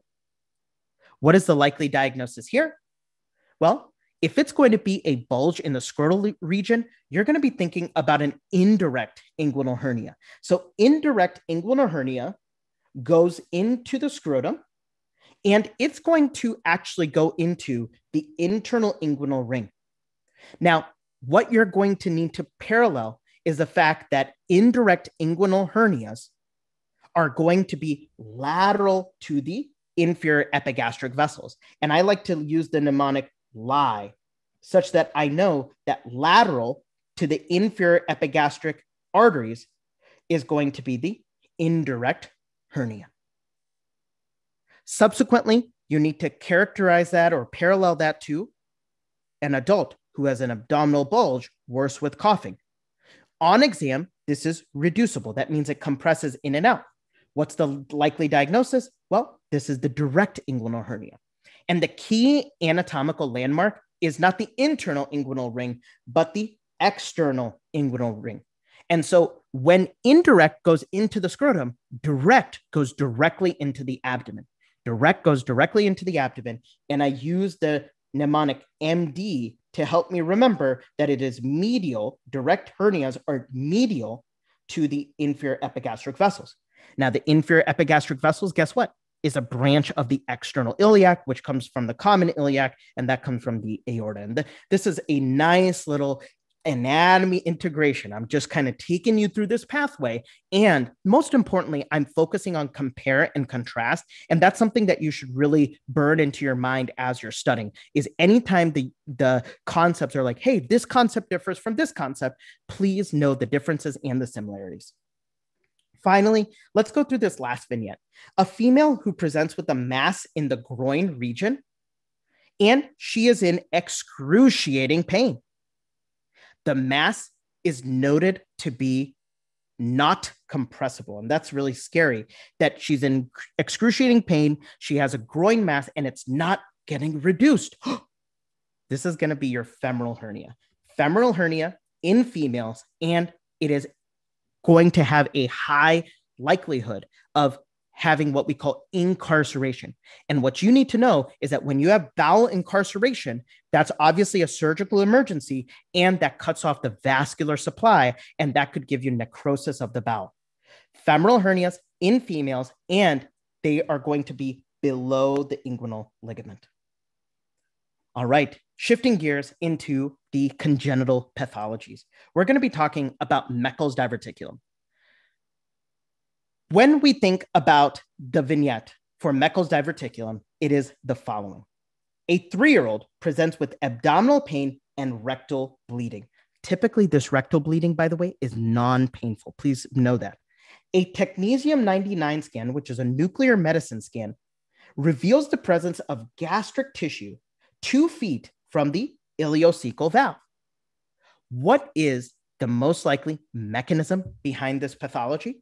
What is the likely diagnosis here? Well, if it's going to be a bulge in the scrotal region, you're going to be thinking about an indirect inguinal hernia. So indirect inguinal hernia goes into the scrotum, and it's going to actually go into the internal inguinal ring. Now, what you're going to need to parallel is the fact that indirect inguinal hernias are going to be lateral to the inferior epigastric vessels. And I like to use the mnemonic lie, such that I know that lateral to the inferior epigastric arteries is going to be the indirect hernia. Subsequently, you need to characterize that or parallel that to an adult who has an abdominal bulge, worse with coughing. On exam, this is reducible. That means it compresses in and out. What's the likely diagnosis? Well, this is the direct inguinal hernia. And the key anatomical landmark is not the internal inguinal ring, but the external inguinal ring. And so when indirect goes into the scrotum, direct goes directly into the abdomen. Direct goes directly into the abdomen. And I use the mnemonic M D to help me remember that it is medial. Direct hernias are medial to the inferior epigastric vessels. Now, the inferior epigastric vessels, guess what? Is a branch of the external iliac, which comes from the common iliac, and that comes from the aorta. And th- this is a nice little anatomy integration. I'm just kind of taking you through this pathway. And most importantly, I'm focusing on compare and contrast. And that's something that you should really burn into your mind as you're studying, is anytime the, the concepts are like, hey, this concept differs from this concept, please know the differences and the similarities. Finally, let's go through this last vignette. A female who presents with a mass in the groin region, and she is in excruciating pain. The mass is noted to be not compressible, and that's really scary, that she's in excruciating pain, she has a groin mass, and it's not getting reduced. This is going to be your femoral hernia. Femoral hernia in females, and it is going to have a high likelihood of having what we call incarceration. And what you need to know is that when you have bowel incarceration, that's obviously a surgical emergency, and that cuts off the vascular supply, and that could give you necrosis of the bowel. Femoral hernias in females, and they are going to be below the inguinal ligament. All right, shifting gears into the congenital pathologies. We're going to be talking about Meckel's diverticulum. When we think about the vignette for Meckel's diverticulum, it is the following. A three-year-old presents with abdominal pain and rectal bleeding. Typically, this rectal bleeding, by the way, is non-painful. Please know that. A technetium ninety-nine scan, which is a nuclear medicine scan, reveals the presence of gastric tissue two feet from the ileocecal valve. What is the most likely mechanism behind this pathology?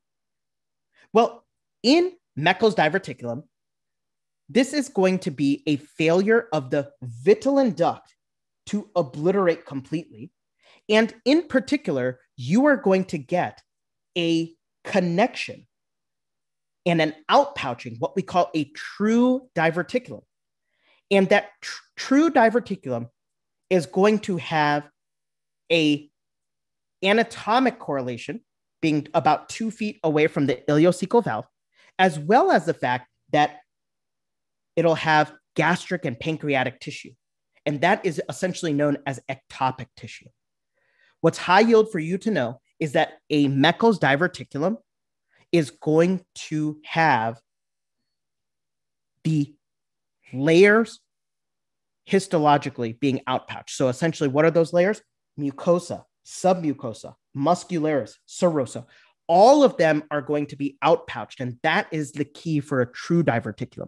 Well, in Meckel's diverticulum, this is going to be a failure of the vitelline duct to obliterate completely. And in particular, you are going to get a connection and an outpouching, what we call a true diverticulum. And that tr- true diverticulum is going to have a anatomic correlation, being about two feet away from the ileocecal valve, as well as the fact that it'll have gastric and pancreatic tissue. And that is essentially known as ectopic tissue. What's high yield for you to know is that a Meckel's diverticulum is going to have the layers histologically being outpouched. So essentially, what are those layers? Mucosa, submucosa, muscularis, serosa, all of them are going to be outpouched. And that is the key for a true diverticulum.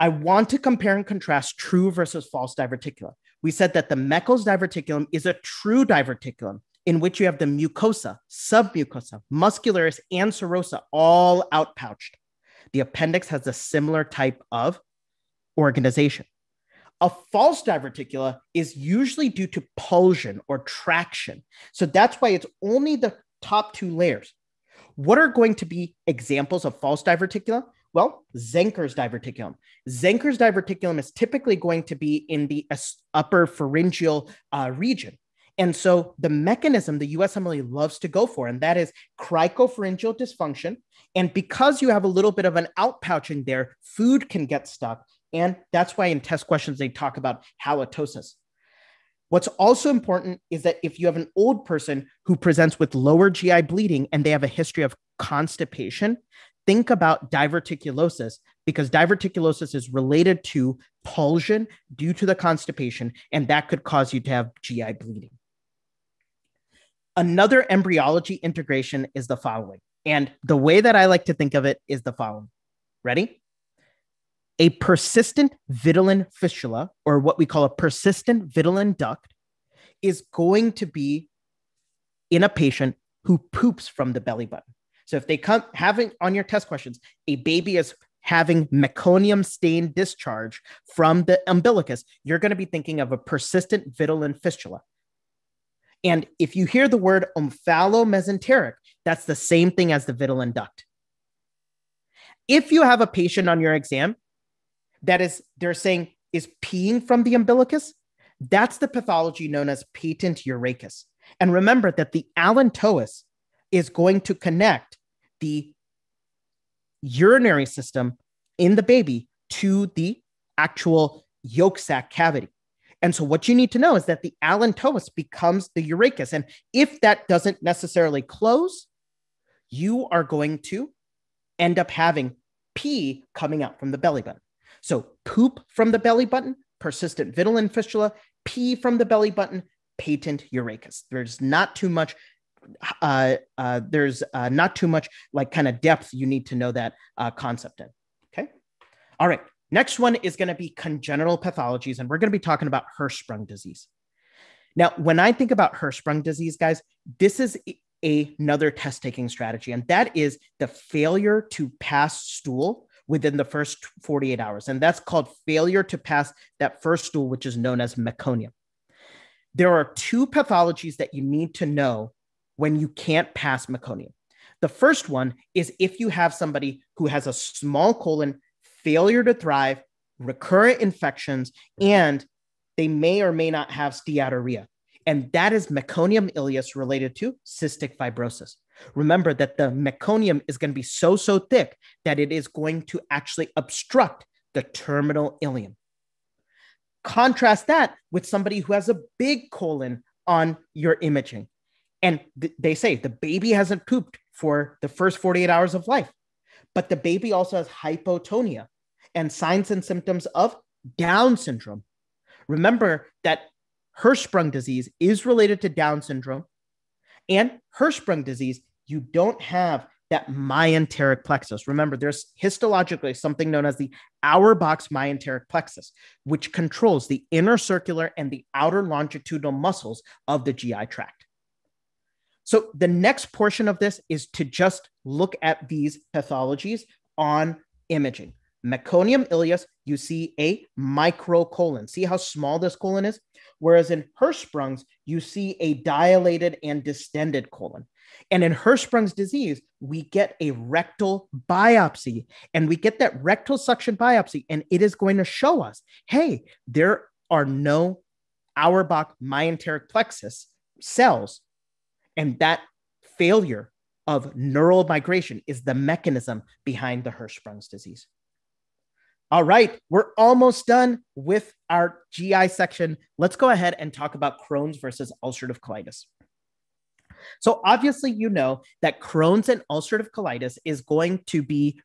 I want to compare and contrast true versus false diverticulum. We said that the Meckel's diverticulum is a true diverticulum in which you have the mucosa, submucosa, muscularis, and serosa all outpouched. The appendix has a similar type of organization. A false diverticula is usually due to pulsion or traction. So that's why it's only the top two layers. What are going to be examples of false diverticula? Well, Zenker's diverticulum. Zenker's diverticulum is typically going to be in the upper pharyngeal uh, region. And so the mechanism the U S M L E loves to go for, and that is cricopharyngeal dysfunction. And because you have a little bit of an outpouching there, food can get stuck. And that's why in test questions, they talk about halitosis. What's also important is that if you have an old person who presents with lower G I bleeding and they have a history of constipation, think about diverticulosis, because diverticulosis is related to pulsion due to the constipation, and that could cause you to have G I bleeding. Another embryology integration is the following. And the way that I like to think of it is the following. Ready? A persistent vitelline fistula, or what we call a persistent vitelline duct, is going to be in a patient who poops from the belly button. So if they come having on your test questions, a baby is having meconium stain discharge from the umbilicus, you're going to be thinking of a persistent vitelline fistula. And if you hear the word omphalomesenteric, that's the same thing as the vitelline duct. If you have a patient on your exam that is, they're saying is peeing from the umbilicus, that's the pathology known as patent urachus. And remember that the allantois is going to connect the urinary system in the baby to the actual yolk sac cavity. And so what you need to know is that the allantois becomes the urachus. And if that doesn't necessarily close, you are going to end up having pee coming out from the belly button. So poop from the belly button, persistent vitelline fistula, pee from the belly button, patent urachus. There's not too much, uh, uh, there's uh, not too much like kind of depth you need to know that uh, concept in, okay? All right, next one is gonna be congenital pathologies, and we're gonna be talking about Hirschsprung disease. Now, when I think about Hirschsprung disease, guys, this is a, another test-taking strategy, and that is the failure to pass stool within the first forty-eight hours. And that's called failure to pass that first stool, which is known as meconium. There are two pathologies that you need to know when you can't pass meconium. The first one is if you have somebody who has a small colon, failure to thrive, recurrent infections, and they may or may not have steatorrhea. And that is meconium ileus related to cystic fibrosis. Remember that the meconium is going to be so, so thick that it is going to actually obstruct the terminal ileum. Contrast that with somebody who has a big colon on your imaging. And th- they say the baby hasn't pooped for the first forty-eight hours of life, but the baby also has hypotonia and signs and symptoms of Down syndrome. Remember that Hirschsprung disease is related to Down syndrome. And Hirschsprung disease, you don't have that myenteric plexus. Remember, there's histologically something known as the Auerbach's myenteric plexus, which controls the inner circular and the outer longitudinal muscles of the G I tract. So the next portion of this is to just look at these pathologies on imaging. Meconium ileus, you see a microcolon. See how small this colon is? Whereas in Hirschsprung's, you see a dilated and distended colon. And in Hirschsprung's disease, we get a rectal biopsy, and we get that rectal suction biopsy, and it is going to show us, hey, there are no Auerbach myenteric plexus cells, and that failure of neural migration is the mechanism behind the Hirschsprung's disease. All right, we're almost done with our G I section. Let's go ahead and talk about Crohn's versus ulcerative colitis. So obviously, you know that Crohn's and ulcerative colitis is going to be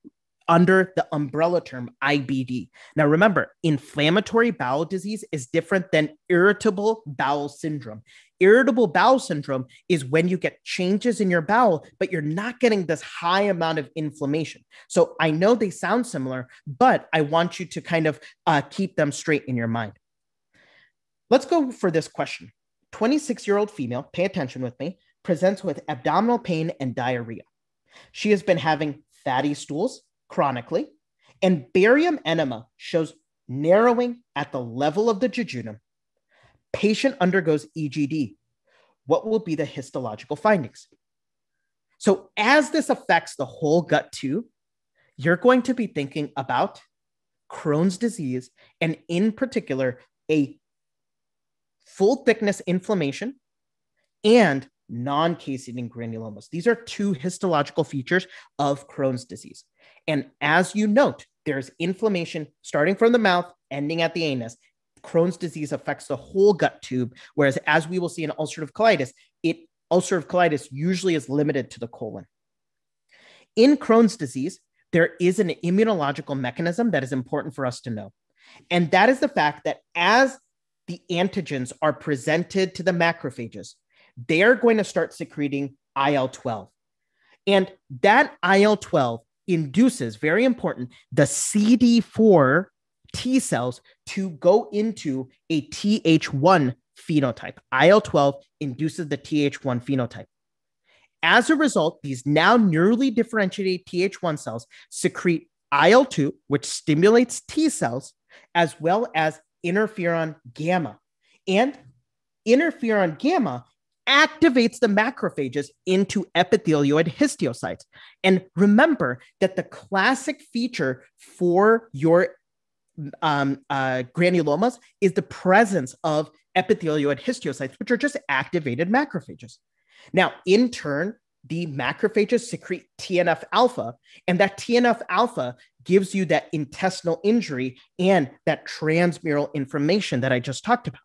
under the umbrella term I B D. Now, remember, inflammatory bowel disease is different than irritable bowel syndrome. Irritable bowel syndrome is when you get changes in your bowel, but you're not getting this high amount of inflammation. So I know they sound similar, but I want you to kind of uh, keep them straight in your mind. Let's go for this question. twenty-six-year-old female, pay attention with me, presents with abdominal pain and diarrhea. She has been having fatty stools chronically, and barium enema shows narrowing at the level of the jejunum. Patient undergoes E G D. What will be the histological findings? So as this affects the whole gut too, you're going to be thinking about Crohn's disease, and in particular, a full thickness inflammation and non-casein granulomas. These are two histological features of Crohn's disease. And as you note, there's inflammation starting from the mouth, ending at the anus. Crohn's disease affects the whole gut tube, whereas as we will see in ulcerative colitis, it ulcerative colitis usually is limited to the colon. In Crohn's disease, there is an immunological mechanism that is important for us to know. And that is the fact that as the antigens are presented to the macrophages, they are going to start secreting I L twelve. And that I L twelve induces, very important, the C D four T cells to go into a T H one phenotype. I L twelve induces the T H one phenotype. As a result, these now neurally differentiated T H one cells secrete I L two, which stimulates T cells, as well as interferon gamma. And interferon gamma activates the macrophages into epithelioid histiocytes. And remember that the classic feature for your um, uh, granulomas is the presence of epithelioid histiocytes, which are just activated macrophages. Now, in turn, the macrophages secrete T N F alpha, and that T N F alpha gives you that intestinal injury and that transmural inflammation that I just talked about.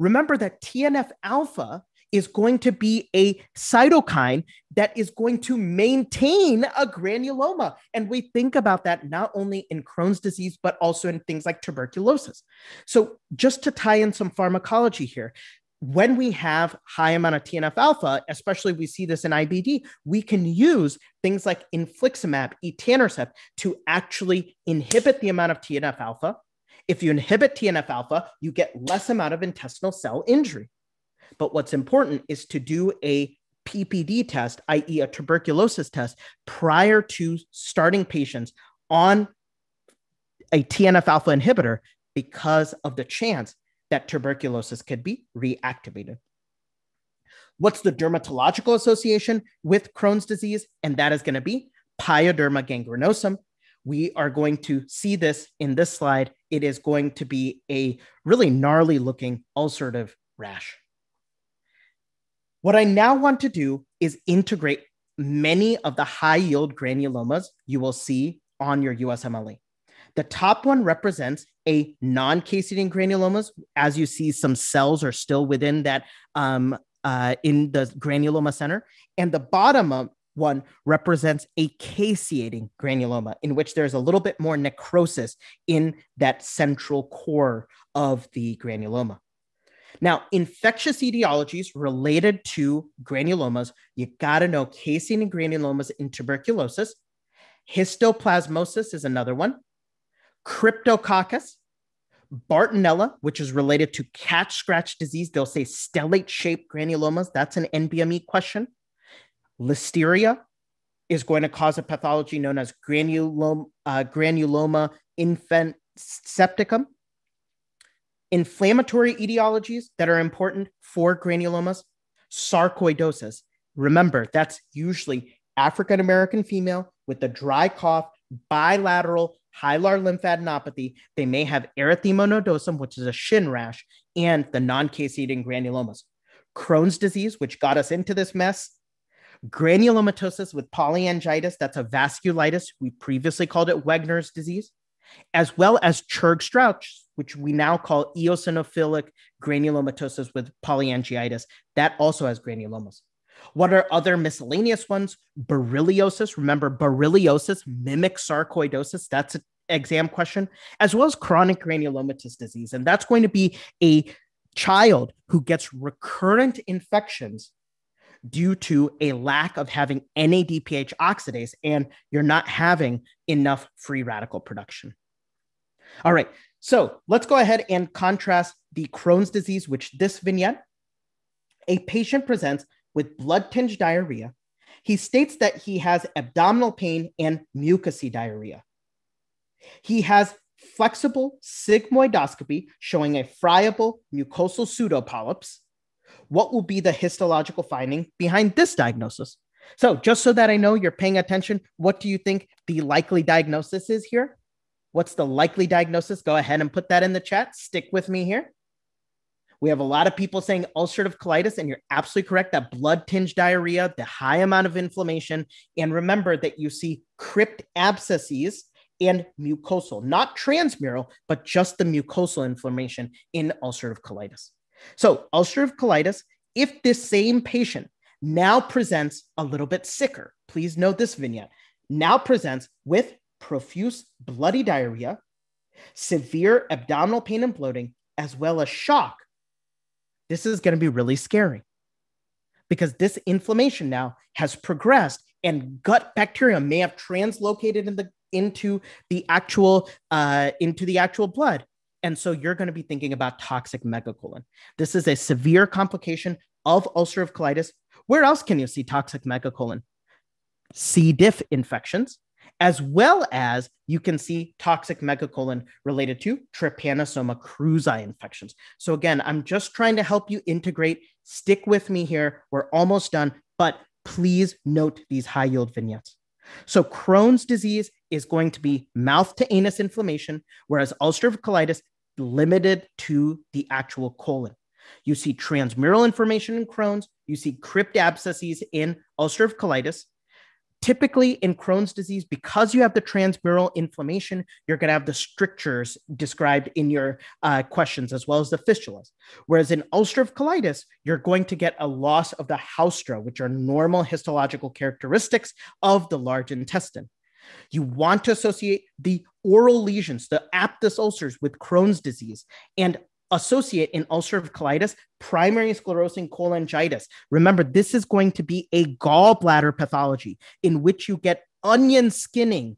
Remember that T N F alpha is going to be a cytokine that is going to maintain a granuloma. And we think about that not only in Crohn's disease, but also in things like tuberculosis. So just to tie in some pharmacology here, when we have high amount of T N F alpha, especially we see this in I B D, we can use things like infliximab, etanercept, to actually inhibit the amount of T N F alpha. If you inhibit T N F alpha, you get less amount of intestinal cell injury. But what's important is to do a P P D test, that is a tuberculosis test, prior to starting patients on a T N F alpha inhibitor, because of the chance that tuberculosis could be reactivated. What's the dermatological association with Crohn's disease? And that is going to be pyoderma gangrenosum. We are going to see this in this slide. It is going to be a really gnarly looking ulcerative rash. What I now want to do is integrate many of the high yield granulomas you will see on your U S M L E. The top one represents a non-casein granulomas. As you see, some cells are still within that, um, uh, in the granuloma center. And the bottom one represents a caseating granuloma, in which there's a little bit more necrosis in that central core of the granuloma. Now, infectious etiologies related to granulomas, you gotta know casein granulomas in tuberculosis. Histoplasmosis is another one. Cryptococcus, Bartonella, which is related to catch scratch disease. They'll say stellate shaped granulomas. That's an N B M E question. Listeria is going to cause a pathology known as granuloma, uh, granuloma infant septicum. Inflammatory etiologies that are important for granulomas, sarcoidosis. Remember, that's usually African-American female with a dry cough, bilateral hilar lymphadenopathy. They may have erythema nodosum, which is a shin rash, and the non-caseating granulomas. Crohn's disease, which got us into this mess. Granulomatosis with polyangiitis, that's a vasculitis. We previously called it Wegener's disease, as well as Churg-Strauss, which we now call eosinophilic granulomatosis with polyangiitis. That also has granulomas. What are other miscellaneous ones? Borreliosis. Remember, borreliosis mimics sarcoidosis. That's an exam question, as well as chronic granulomatous disease. And that's going to be a child who gets recurrent infections due to a lack of having N A D P H oxidase, and you're not having enough free radical production. All right, so let's go ahead and contrast the Crohn's disease, which this vignette, a patient presents with blood-tinged diarrhea. He states that he has abdominal pain and mucousy diarrhea. He has flexible sigmoidoscopy showing a friable mucosal pseudopolyps. What will be the histological finding behind this diagnosis? So just so that I know you're paying attention, what do you think the likely diagnosis is here? What's the likely diagnosis? Go ahead and put that in the chat. Stick with me here. We have a lot of people saying ulcerative colitis, and you're absolutely correct, that blood-tinged diarrhea, the high amount of inflammation. And remember that you see crypt abscesses and mucosal, not transmural, but just the mucosal inflammation in ulcerative colitis. So ulcerative colitis, if this same patient now presents a little bit sicker, please note this vignette, now presents with profuse bloody diarrhea, severe abdominal pain and bloating, as well as shock, this is going to be really scary because this inflammation now has progressed and gut bacteria may have translocated in the, into the actual uh, into the actual blood. And so you're going to be thinking about toxic megacolon. This is a severe complication of ulcerative colitis. Where else can you see toxic megacolon? C. diff infections, as well as you can see toxic megacolon related to Trypanosoma cruzi infections. So again, I'm just trying to help you integrate. Stick with me here. We're almost done, but please note these high yield vignettes. So Crohn's disease is going to be mouth to anus inflammation, whereas ulcerative colitis limited to the actual colon. You see transmural inflammation in Crohn's. You see crypt abscesses in ulcerative colitis. Typically in Crohn's disease, because you have the transmural inflammation, you're going to have the strictures described in your uh, questions, as well as the fistulas. Whereas in ulcerative colitis, you're going to get a loss of the haustra, which are normal histological characteristics of the large intestine. You want to associate the oral lesions, the aphthous ulcers, with Crohn's disease, and associate in ulcerative colitis primary sclerosing cholangitis. Remember, this is going to be a gallbladder pathology in which you get onion skinning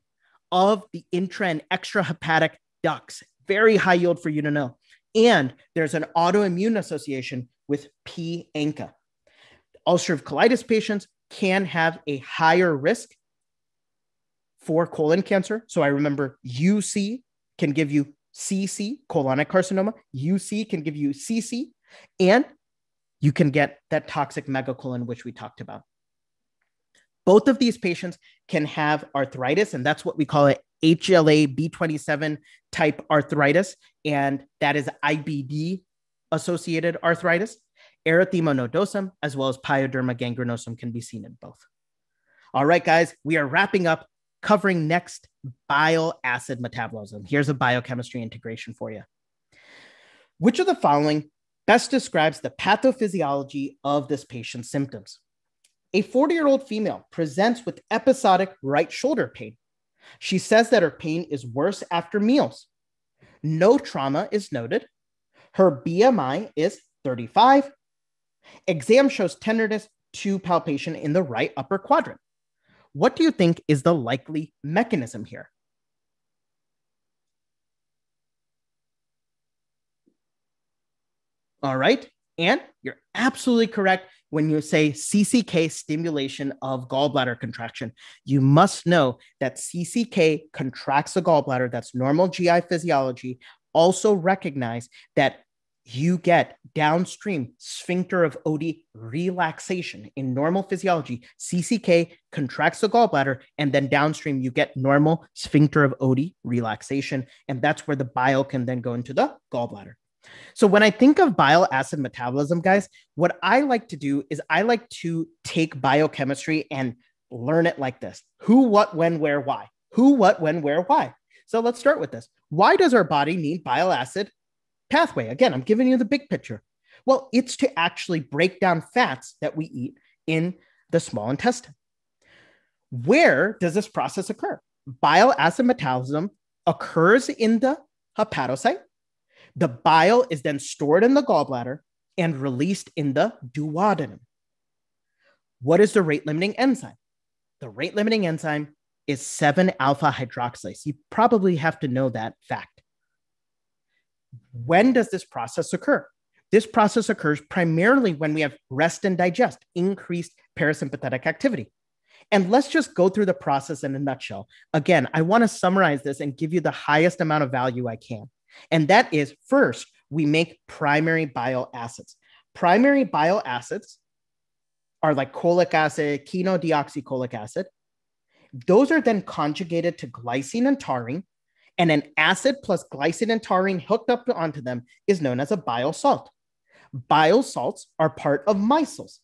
of the intra and extrahepatic ducts. Very high yield for you to know. And there's an autoimmune association with P. ANCA. Ulcerative colitis patients can have a higher risk for colon cancer. So I remember U C can give you C C, colonic carcinoma. U C can give you C C, and you can get that toxic megacolon, which we talked about. Both of these patients can have arthritis, and that's what we call it, H L A B twenty-seven type arthritis, and that is I B D-associated arthritis. Erythema nodosum, as well as pyoderma gangrenosum, can be seen in both. All right, guys, we are wrapping up, covering next bile acid metabolism. Here's a biochemistry integration for you. Which of the following best describes the pathophysiology of this patient's symptoms? A forty-year-old female presents with episodic right shoulder pain. She says that her pain is worse after meals. No trauma is noted. Her B M I is thirty-five. Exam shows tenderness to palpation in the right upper quadrant. What do you think is the likely mechanism here? All right. And you're absolutely correct when you say C C K stimulation of gallbladder contraction. You must know that C C K contracts the gallbladder. That's normal G I physiology. Also recognize that you get downstream sphincter of Oddi relaxation. In normal physiology, C C K contracts the gallbladder, and then downstream you get normal sphincter of Oddi relaxation. And that's where the bile can then go into the gallbladder. So when I think of bile acid metabolism, guys, what I like to do is I like to take biochemistry and learn it like this. Who, what, when, where, why? Who, what, when, where, why? So let's start with this. Why does our body need bile acid pathway? Again, I'm giving you the big picture. Well, it's to actually break down fats that we eat in the small intestine. Where does this process occur? Bile acid metabolism occurs in the hepatocyte. The bile is then stored in the gallbladder and released in the duodenum. What is the rate-limiting enzyme? The rate-limiting enzyme is seven alpha hydroxylase. You probably have to know that fact. When does this process occur? This process occurs primarily when we have rest and digest, increased parasympathetic activity. And let's just go through the process in a nutshell. Again, I want to summarize this and give you the highest amount of value I can. And that is, first, we make primary bile acids. Primary bile acids are like cholic acid, kinodeoxycholic acid. Those are then conjugated to glycine and taurine, and an acid plus glycine and taurine hooked up onto them is known as a bile salt. Bile salts are part of micelles,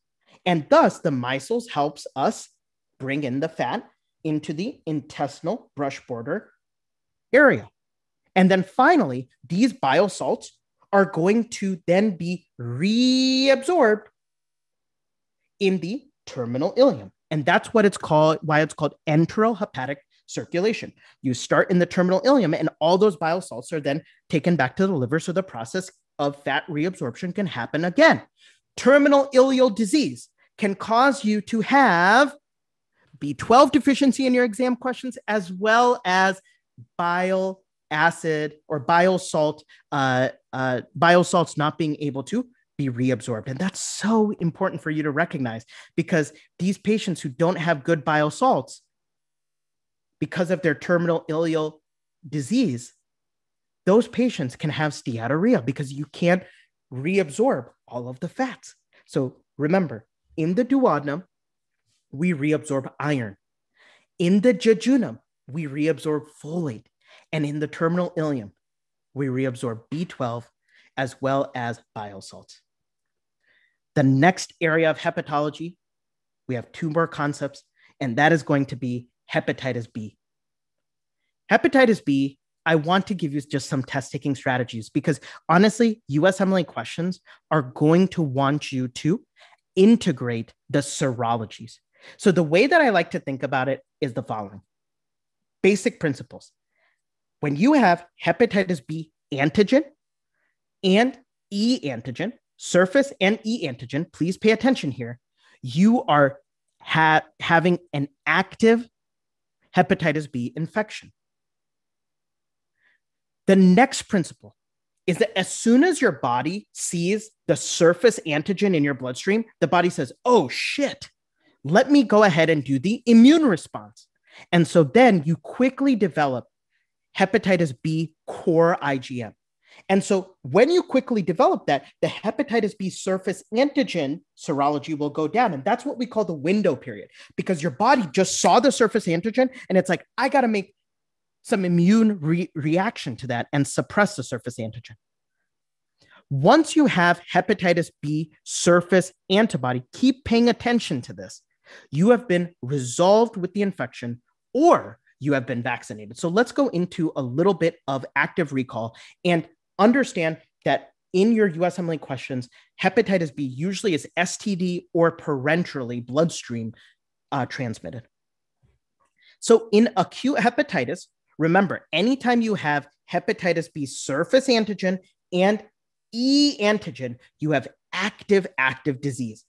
and thus the micelles helps us bring in the fat into the intestinal brush border area. And then finally, these bile salts are going to then be reabsorbed in the terminal ileum. And that's what it's called, why it's called enterohepatic circulation. You start in the terminal ileum, and all those bile salts are then taken back to the liver, so the process of fat reabsorption can happen again. Terminal ileal disease can cause you to have B twelve deficiency in your exam questions, as well as bile acid or bile salt, uh, uh, bile salts not being able to be reabsorbed. And that's so important for you to recognize, because these patients who don't have good bile salts, because of their terminal ileal disease, those patients can have steatorrhea because you can't reabsorb all of the fats. So remember, in the duodenum, we reabsorb iron. In the jejunum, we reabsorb folate. And in the terminal ileum, we reabsorb B twelve as well as bile salts. The next area of hepatology, we have two more concepts, and that is going to be hepatitis B. Hepatitis B, I want to give you just some test-taking strategies, because honestly, U S M L E questions are going to want you to integrate the serologies. So the way that I like to think about it is the following. Basic principles. When you have hepatitis B antigen and E antigen, surface and E antigen, please pay attention here, you are ha- having an active hepatitis B infection. The next principle is that as soon as your body sees the surface antigen in your bloodstream, the body says, oh shit, let me go ahead and do the immune response. And so then you quickly develop hepatitis B core IgM. And so when you quickly develop that, the hepatitis B surface antigen serology will go down. And that's what we call the window period, because your body just saw the surface antigen and it's like, I got to make some immune re- reaction to that and suppress the surface antigen. Once you have hepatitis B surface antibody, keep paying attention to this. You have been resolved with the infection or you have been vaccinated. So let's go into a little bit of active recall and understand that in your U S M L E questions, hepatitis B usually is S T D or parenterally bloodstream uh, transmitted. So in acute hepatitis, remember, anytime you have hepatitis B surface antigen and E antigen, you have active, active disease.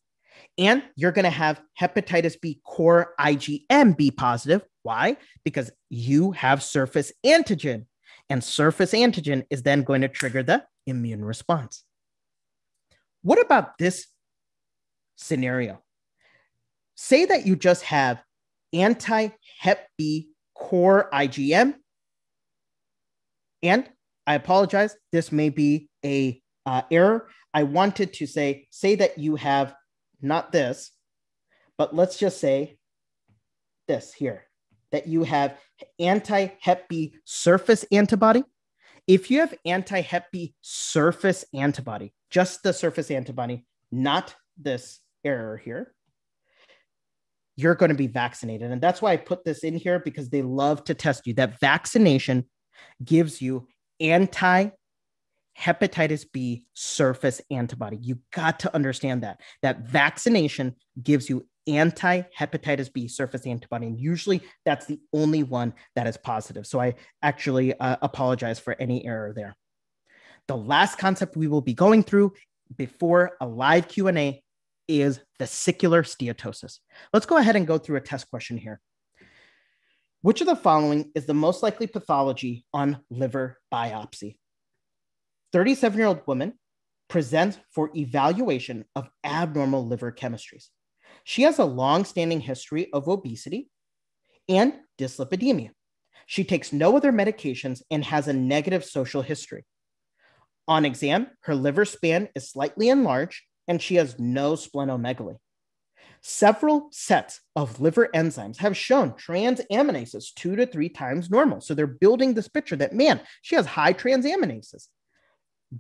And you're going to have hepatitis B core IgM be positive. Why? Because you have surface antigen, and surface antigen is then going to trigger the immune response. What about this scenario? Say that you just have anti-hep B core IgM, and I apologize, this may be a uh, error. I wanted to say, say that you have not this, but let's just say this here, that you have anti-hep B surface antibody. If you have anti-hep B surface antibody, just the surface antibody, not this error here, you're going to be vaccinated. And that's why I put this in here, because they love to test you, that vaccination gives you anti hepatitis B surface antibody. You got to understand that, that vaccination gives you anti-hepatitis B surface antibody. And usually that's the only one that is positive. So I actually uh, apologize for any error there. The last concept we will be going through before a live Q and A is vesicular steatosis. Let's go ahead and go through a test question here. Which of the following is the most likely pathology on liver biopsy? thirty-seven-year-old woman presents for evaluation of abnormal liver chemistries. She has a long-standing history of obesity and dyslipidemia. She takes no other medications and has a negative social history. On exam, her liver span is slightly enlarged and she has no splenomegaly. Several sets of liver enzymes have shown transaminases two to three times normal. So they're building this picture that, man, she has high transaminases.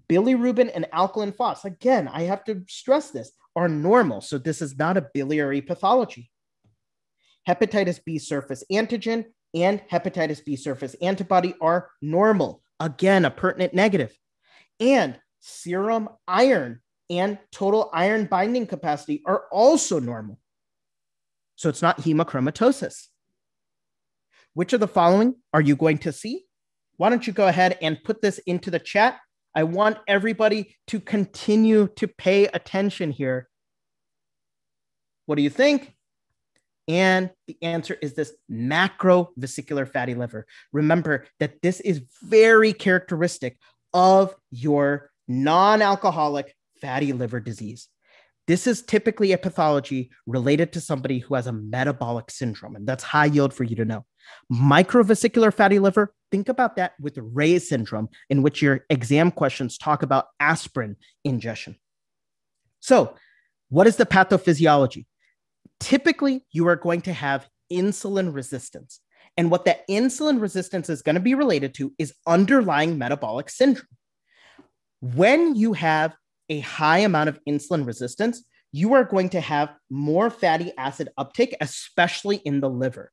Bilirubin and alkaline phosphatase, again, I have to stress this, are normal. So this is not a biliary pathology. Hepatitis B surface antigen and hepatitis B surface antibody are normal. Again, a pertinent negative. And serum iron and total iron binding capacity are also normal. So it's not hemochromatosis. Which of the following are you going to see? Why don't you go ahead and put this into the chat? I want everybody to continue to pay attention here. What do you think? And the answer is this macrovesicular fatty liver. Remember that this is very characteristic of your non-alcoholic fatty liver disease. This is typically a pathology related to somebody who has a metabolic syndrome, and that's high yield for you to know. Microvesicular fatty liver, think about that with Ray's syndrome, in which your exam questions talk about aspirin ingestion. So what is the pathophysiology? Typically, you are going to have insulin resistance. And what that insulin resistance is going to be related to is underlying metabolic syndrome. When you have a high amount of insulin resistance, you are going to have more fatty acid uptake, especially in the liver.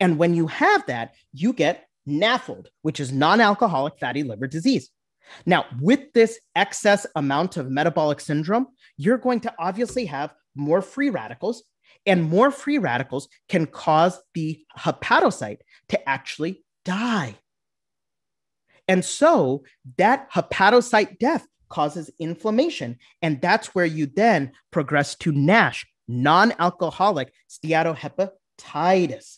And when you have that, you get NAFLD, which is non-alcoholic fatty liver disease. Now, with this excess amount of metabolic syndrome, you're going to obviously have more free radicals, and more free radicals can cause the hepatocyte to actually die. And so that hepatocyte death causes inflammation. And that's where you then progress to NASH, non-alcoholic steatohepatitis.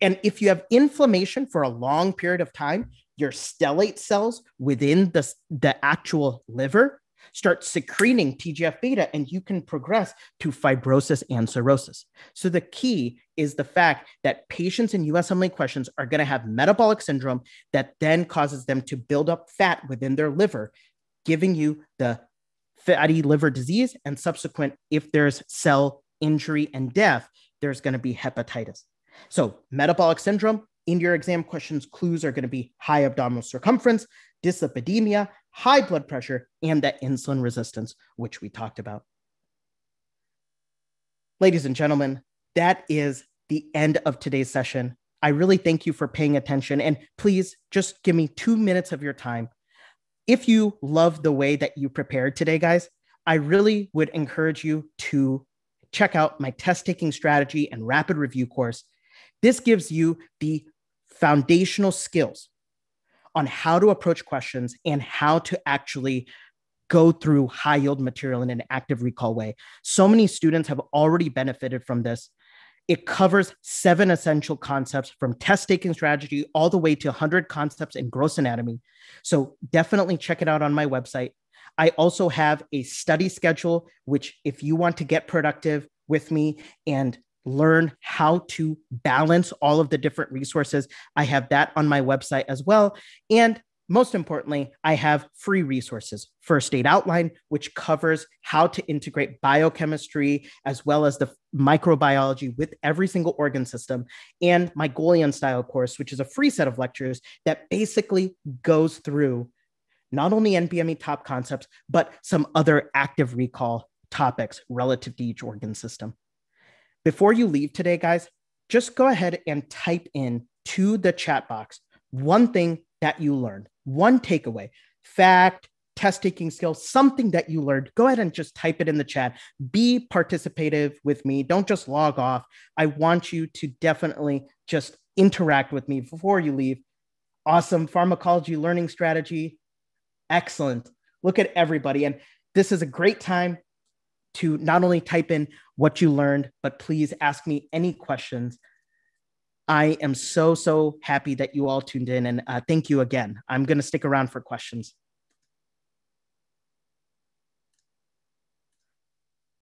And if you have inflammation for a long period of time, your stellate cells within the, the actual liver start secreting T G F beta, and you can progress to fibrosis and cirrhosis. So the key is the fact that patients in U S M L E questions are going to have metabolic syndrome that then causes them to build up fat within their liver, giving you the fatty liver disease and subsequent, if there's cell injury and death, there's going to be hepatitis. So metabolic syndrome, in your exam questions, clues are going to be high abdominal circumference, dyslipidemia, high blood pressure, and that insulin resistance, which we talked about. Ladies and gentlemen, that is the end of today's session. I really thank you for paying attention, and please just give me two minutes of your time. If you love the way that you prepared today, guys, I really would encourage you to check out my test-taking strategy and rapid review course. This gives you the foundational skills on how to approach questions and how to actually go through high-yield material in an active recall way. So many students have already benefited from this. It covers seven essential concepts from test-taking strategy all the way to one hundred concepts in gross anatomy. So definitely check it out on my website. I also have a study schedule, which if you want to get productive with me and learn how to balance all of the different resources, I have that on my website as well. And most importantly, I have free resources. First Aid Outline, which covers how to integrate biochemistry as well as the microbiology with every single organ system, and my Golian style course, which is a free set of lectures that basically goes through not only N B M E top concepts, but some other active recall topics relative to each organ system. Before you leave today, guys, just go ahead and type in to the chat box one thing that you learned, one takeaway, fact, test-taking skill, something that you learned. Go ahead and just type it in the chat. Be participative with me. Don't just log off. I want you to definitely just interact with me before you leave. Awesome pharmacology learning strategy. Excellent. Look at everybody. And this is a great time to not only type in what you learned, but please ask me any questions. I am so, so happy that you all tuned in, and uh, thank you again. I'm going to stick around for questions.